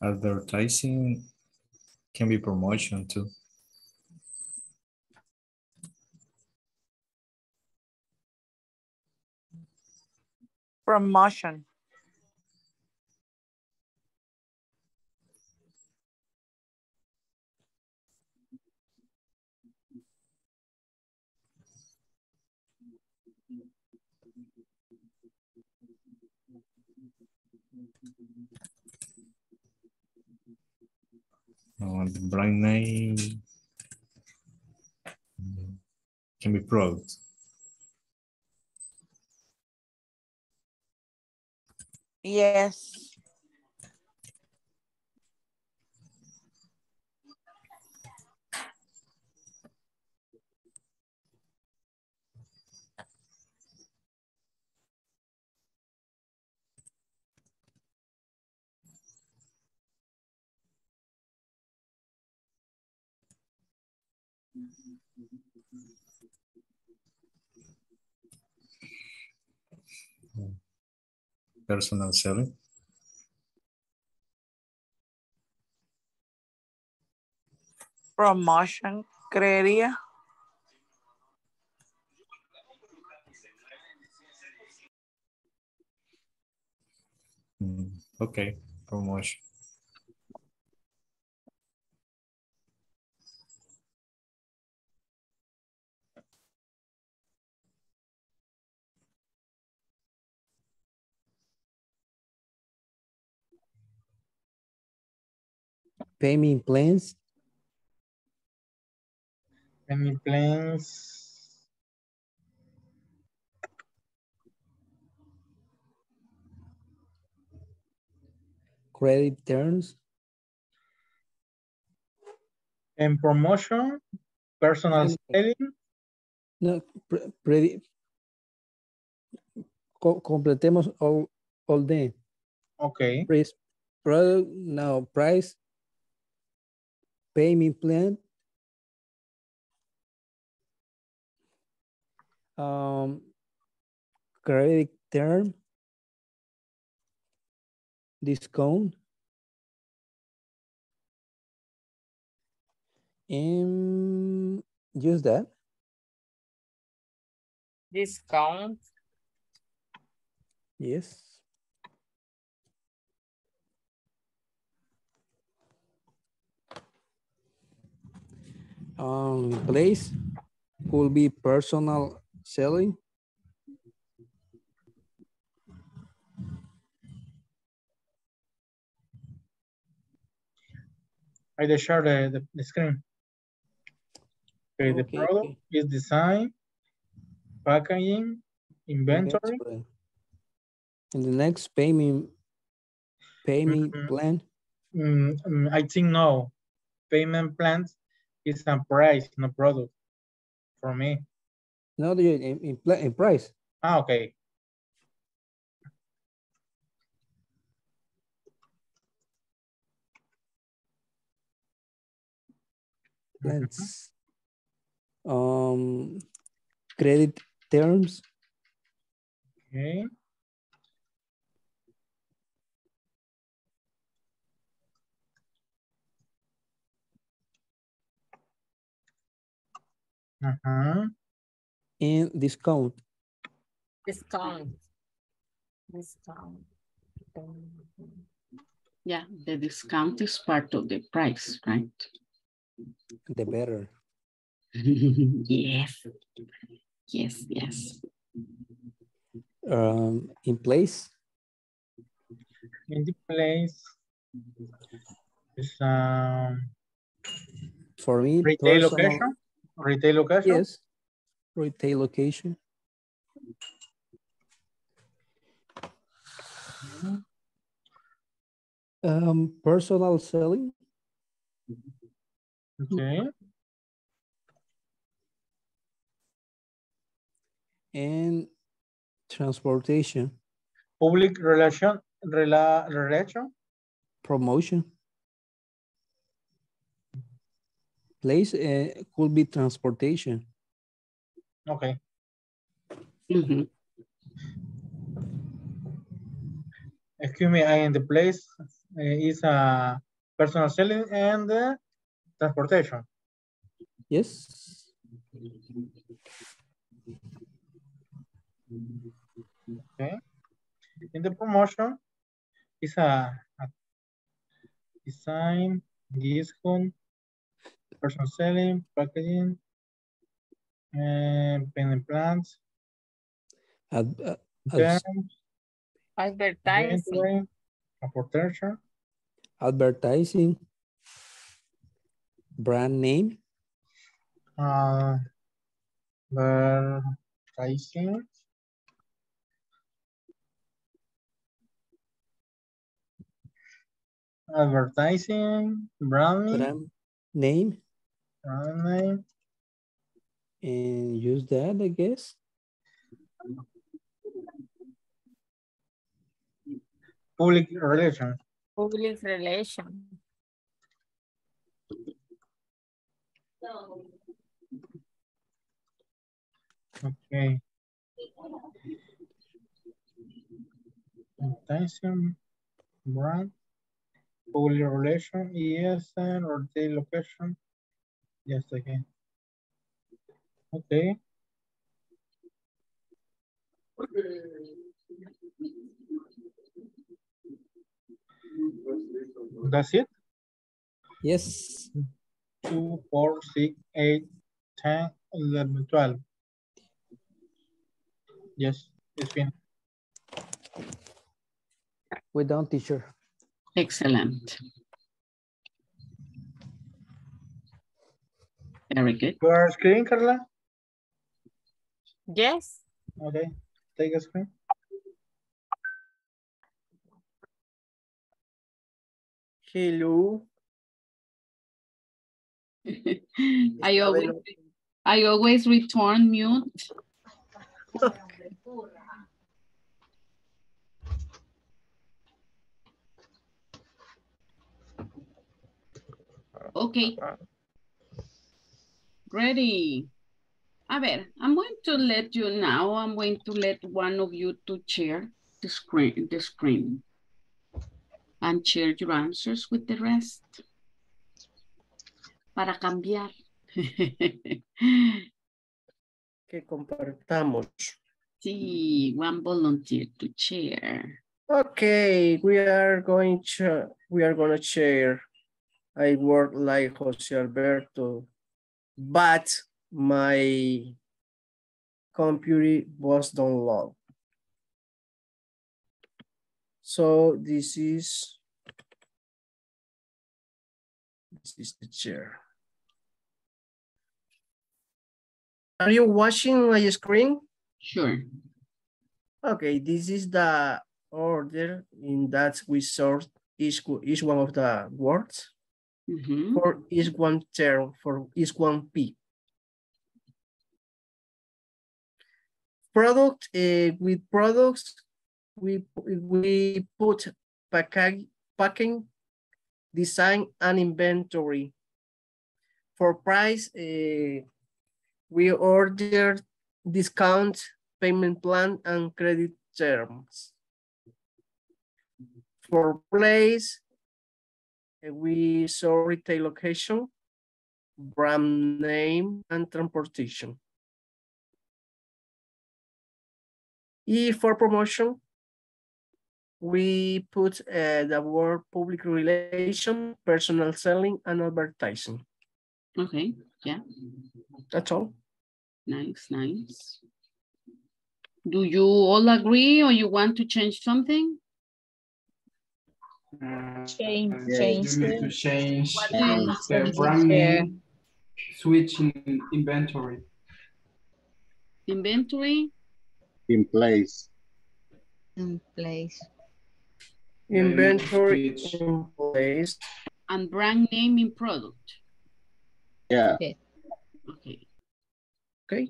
Advertising can be promotion too. Promotion. The brand name can be proud. Yes. Personal selling. Promotion, creería. Okay, promotion. Payment plans. Payment plans. Credit terms. And promotion, personal selling. No, completemos all day. Okay. Price, product, no, price. Payment plan, credit term, discount, and use that. Discount. Yes. Place could be personal selling. I just share the screen. Okay, the product is design, packaging, inventory. And the next payment plan. I think no. Payment plans. It's a price, no product for me. No, in price. Ah, okay. Plans. Credit terms. Okay. and discount. Discount. Yeah, the discount is part of the price, right? The better. Yes. Yes, yes. In place? In the place. It's, for me, retail personal, location? Retail location? Yes, retail location. Personal selling. Okay. And transportation. Public relation. Promotion. Place could be transportation. Okay. Mm-hmm. Excuse me, I in the place is personal selling and transportation. Yes. Okay. In the promotion is a design, discount, personal selling, packaging, and plants. Advertising. Brand name. Advertising. Brand name. And use that, I guess. Public relation. Okay. Advertising, brand, public relation, yes, and or the location. Yes, again. Okay. That's it? Yes. 2, 4, 6, 8, 10, 11, 12. Yes, it's been. We're done, teacher. Excellent. Very good. Your screen, Carla? Yes. Okay, take a screen. Hello. I always return mute. Okay. Okay. Ready. A ver, I'm going to let you now. I'm going to let one of you to share the screen. And share your answers with the rest. Para cambiar. Que compartamos. Sí, one volunteer to share. Okay, we are going to share. I work like Jose Alberto, but my computer was downloaded. So this is the chair. Are you watching my screen? Sure. Okay, this is the order in that we sort each one of the words. Mm-hmm. For each one term, for each one P. Product, with products, we put packing, design, and inventory. For price, we order discount, payment plan, and credit terms. For place, we saw retail location, brand name, and transportation. E for promotion, we put the word public relation, personal selling, and advertising. Okay, yeah. That's all. Nice, nice. Do you all agree or you want to change something? Change. You need to change the brand name, switching inventory. Inventory? In place. In place. Inventory in place. And brand name in product. Yeah. Okay. Okay. Okay.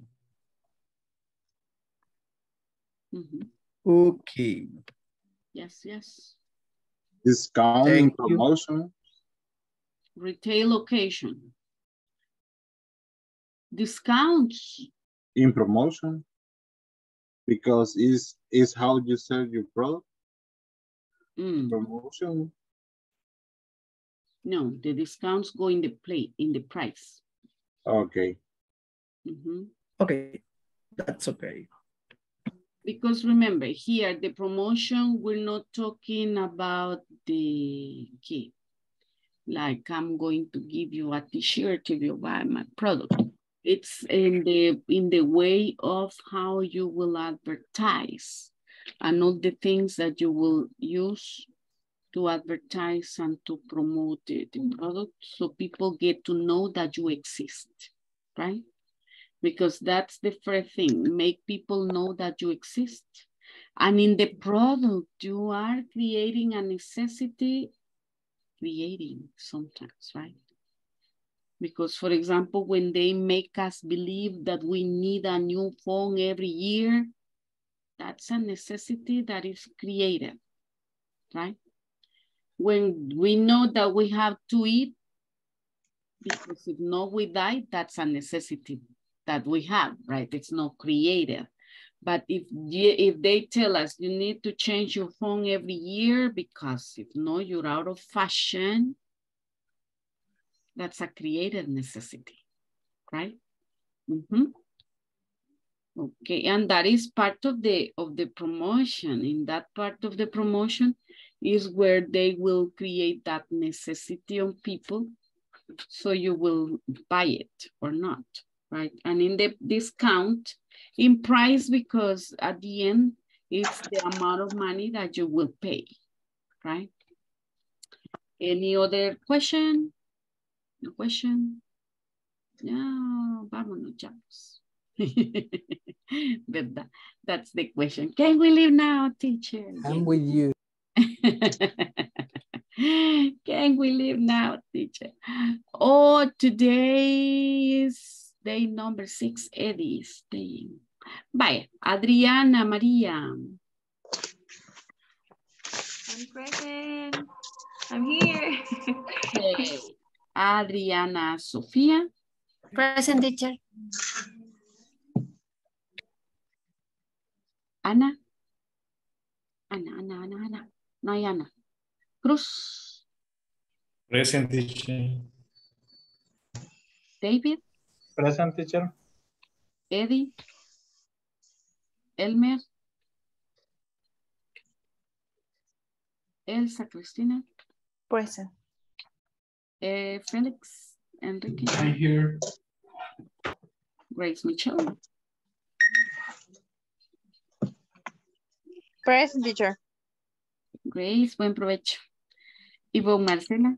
Mm-hmm. Okay. Yes, yes. Discount, promotion. Retail location. Discounts. In promotion. Because it's how you sell your product. Mm. Promotion. No, the discounts go in the plate, in the price. Okay. Mm-hmm. Okay, that's okay. Because remember, here the promotion, we're not talking about the key. Like I'm going to give you a t-shirt if you buy my product. It's in the way of how you will advertise and all the things that you will use to advertise and to promote the product so people get to know that you exist, right? Because that's the first thing, make people know that you exist. And in the product, you are creating a necessity, creating sometimes, right? Because for example, when they make us believe that we need a new phone every year, that's a necessity that is created, right? When we know that we have to eat, because if not we die, that's a necessity that we have, right? It's not creative. But if they tell us you need to change your phone every year because if not, you're out of fashion, that's a creative necessity, right? Mm-hmm. Okay, and that is part of the promotion. In that part of the promotion is where they will create that necessity on people so you will buy it or not. Right, and in the discount, in price, because at the end, it's the amount of money that you will pay, right? Any other question? No question? No, vámonos, chavos. That's the question. Can we leave now, teacher? I'm with you. Can we leave now, teacher? Oh, today is day number 6, Eddie's day. Bye, Adriana Maria. I'm present. I'm here. Okay. Adriana Sofia. Present, teacher. Ana. Ana. Nayana. Cruz. Present, teacher. David. Present, teacher. Eddie. Elmer. Elsa Cristina. Present. Felix Enrique. I'm here. Grace Michelle. Present, teacher. Grace, buen provecho. Yvonne Marcela.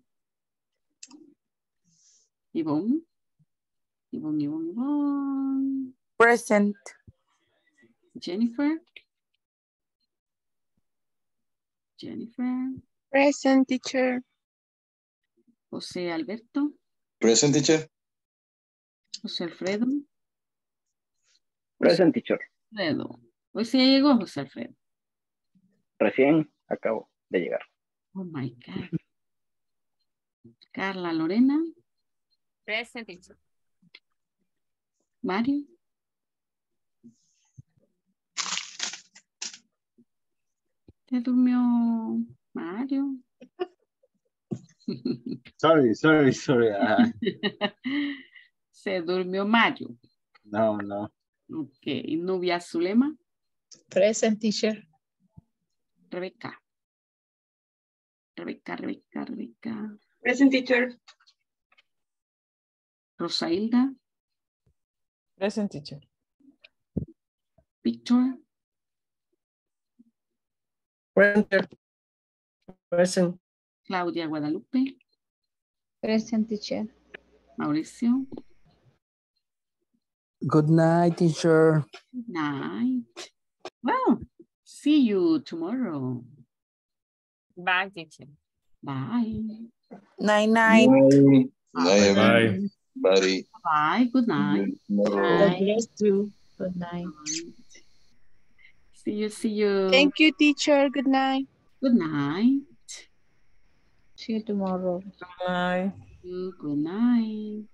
Yvonne. Yvonne. Present. Jennifer. Jennifer. Present, teacher. José Alberto. Present, teacher. José Alfredo. Present, teacher. Alfredo. Hoy sí llegó José Alfredo. Recién acabo de llegar. Oh my God. Carla Lorena. Present, teacher. Mario. ¿Te durmió Mario? Sorry. ¿Se durmió Mario? No. Ok, Nubia Zulema. Present, teacher. Rebecca. Rebecca. Present, teacher. Rosailda. Present, teacher. Victor. Present. Claudia Guadalupe. Present, teacher. Mauricio. Good night, teacher. Good night. Well, see you tomorrow. Bye, teacher. Bye. Night. Bye. Bye. Buddy. Bye. Good night. Good night. See you. Thank you, teacher. Good night. Good night. See you tomorrow. Bye. Good night.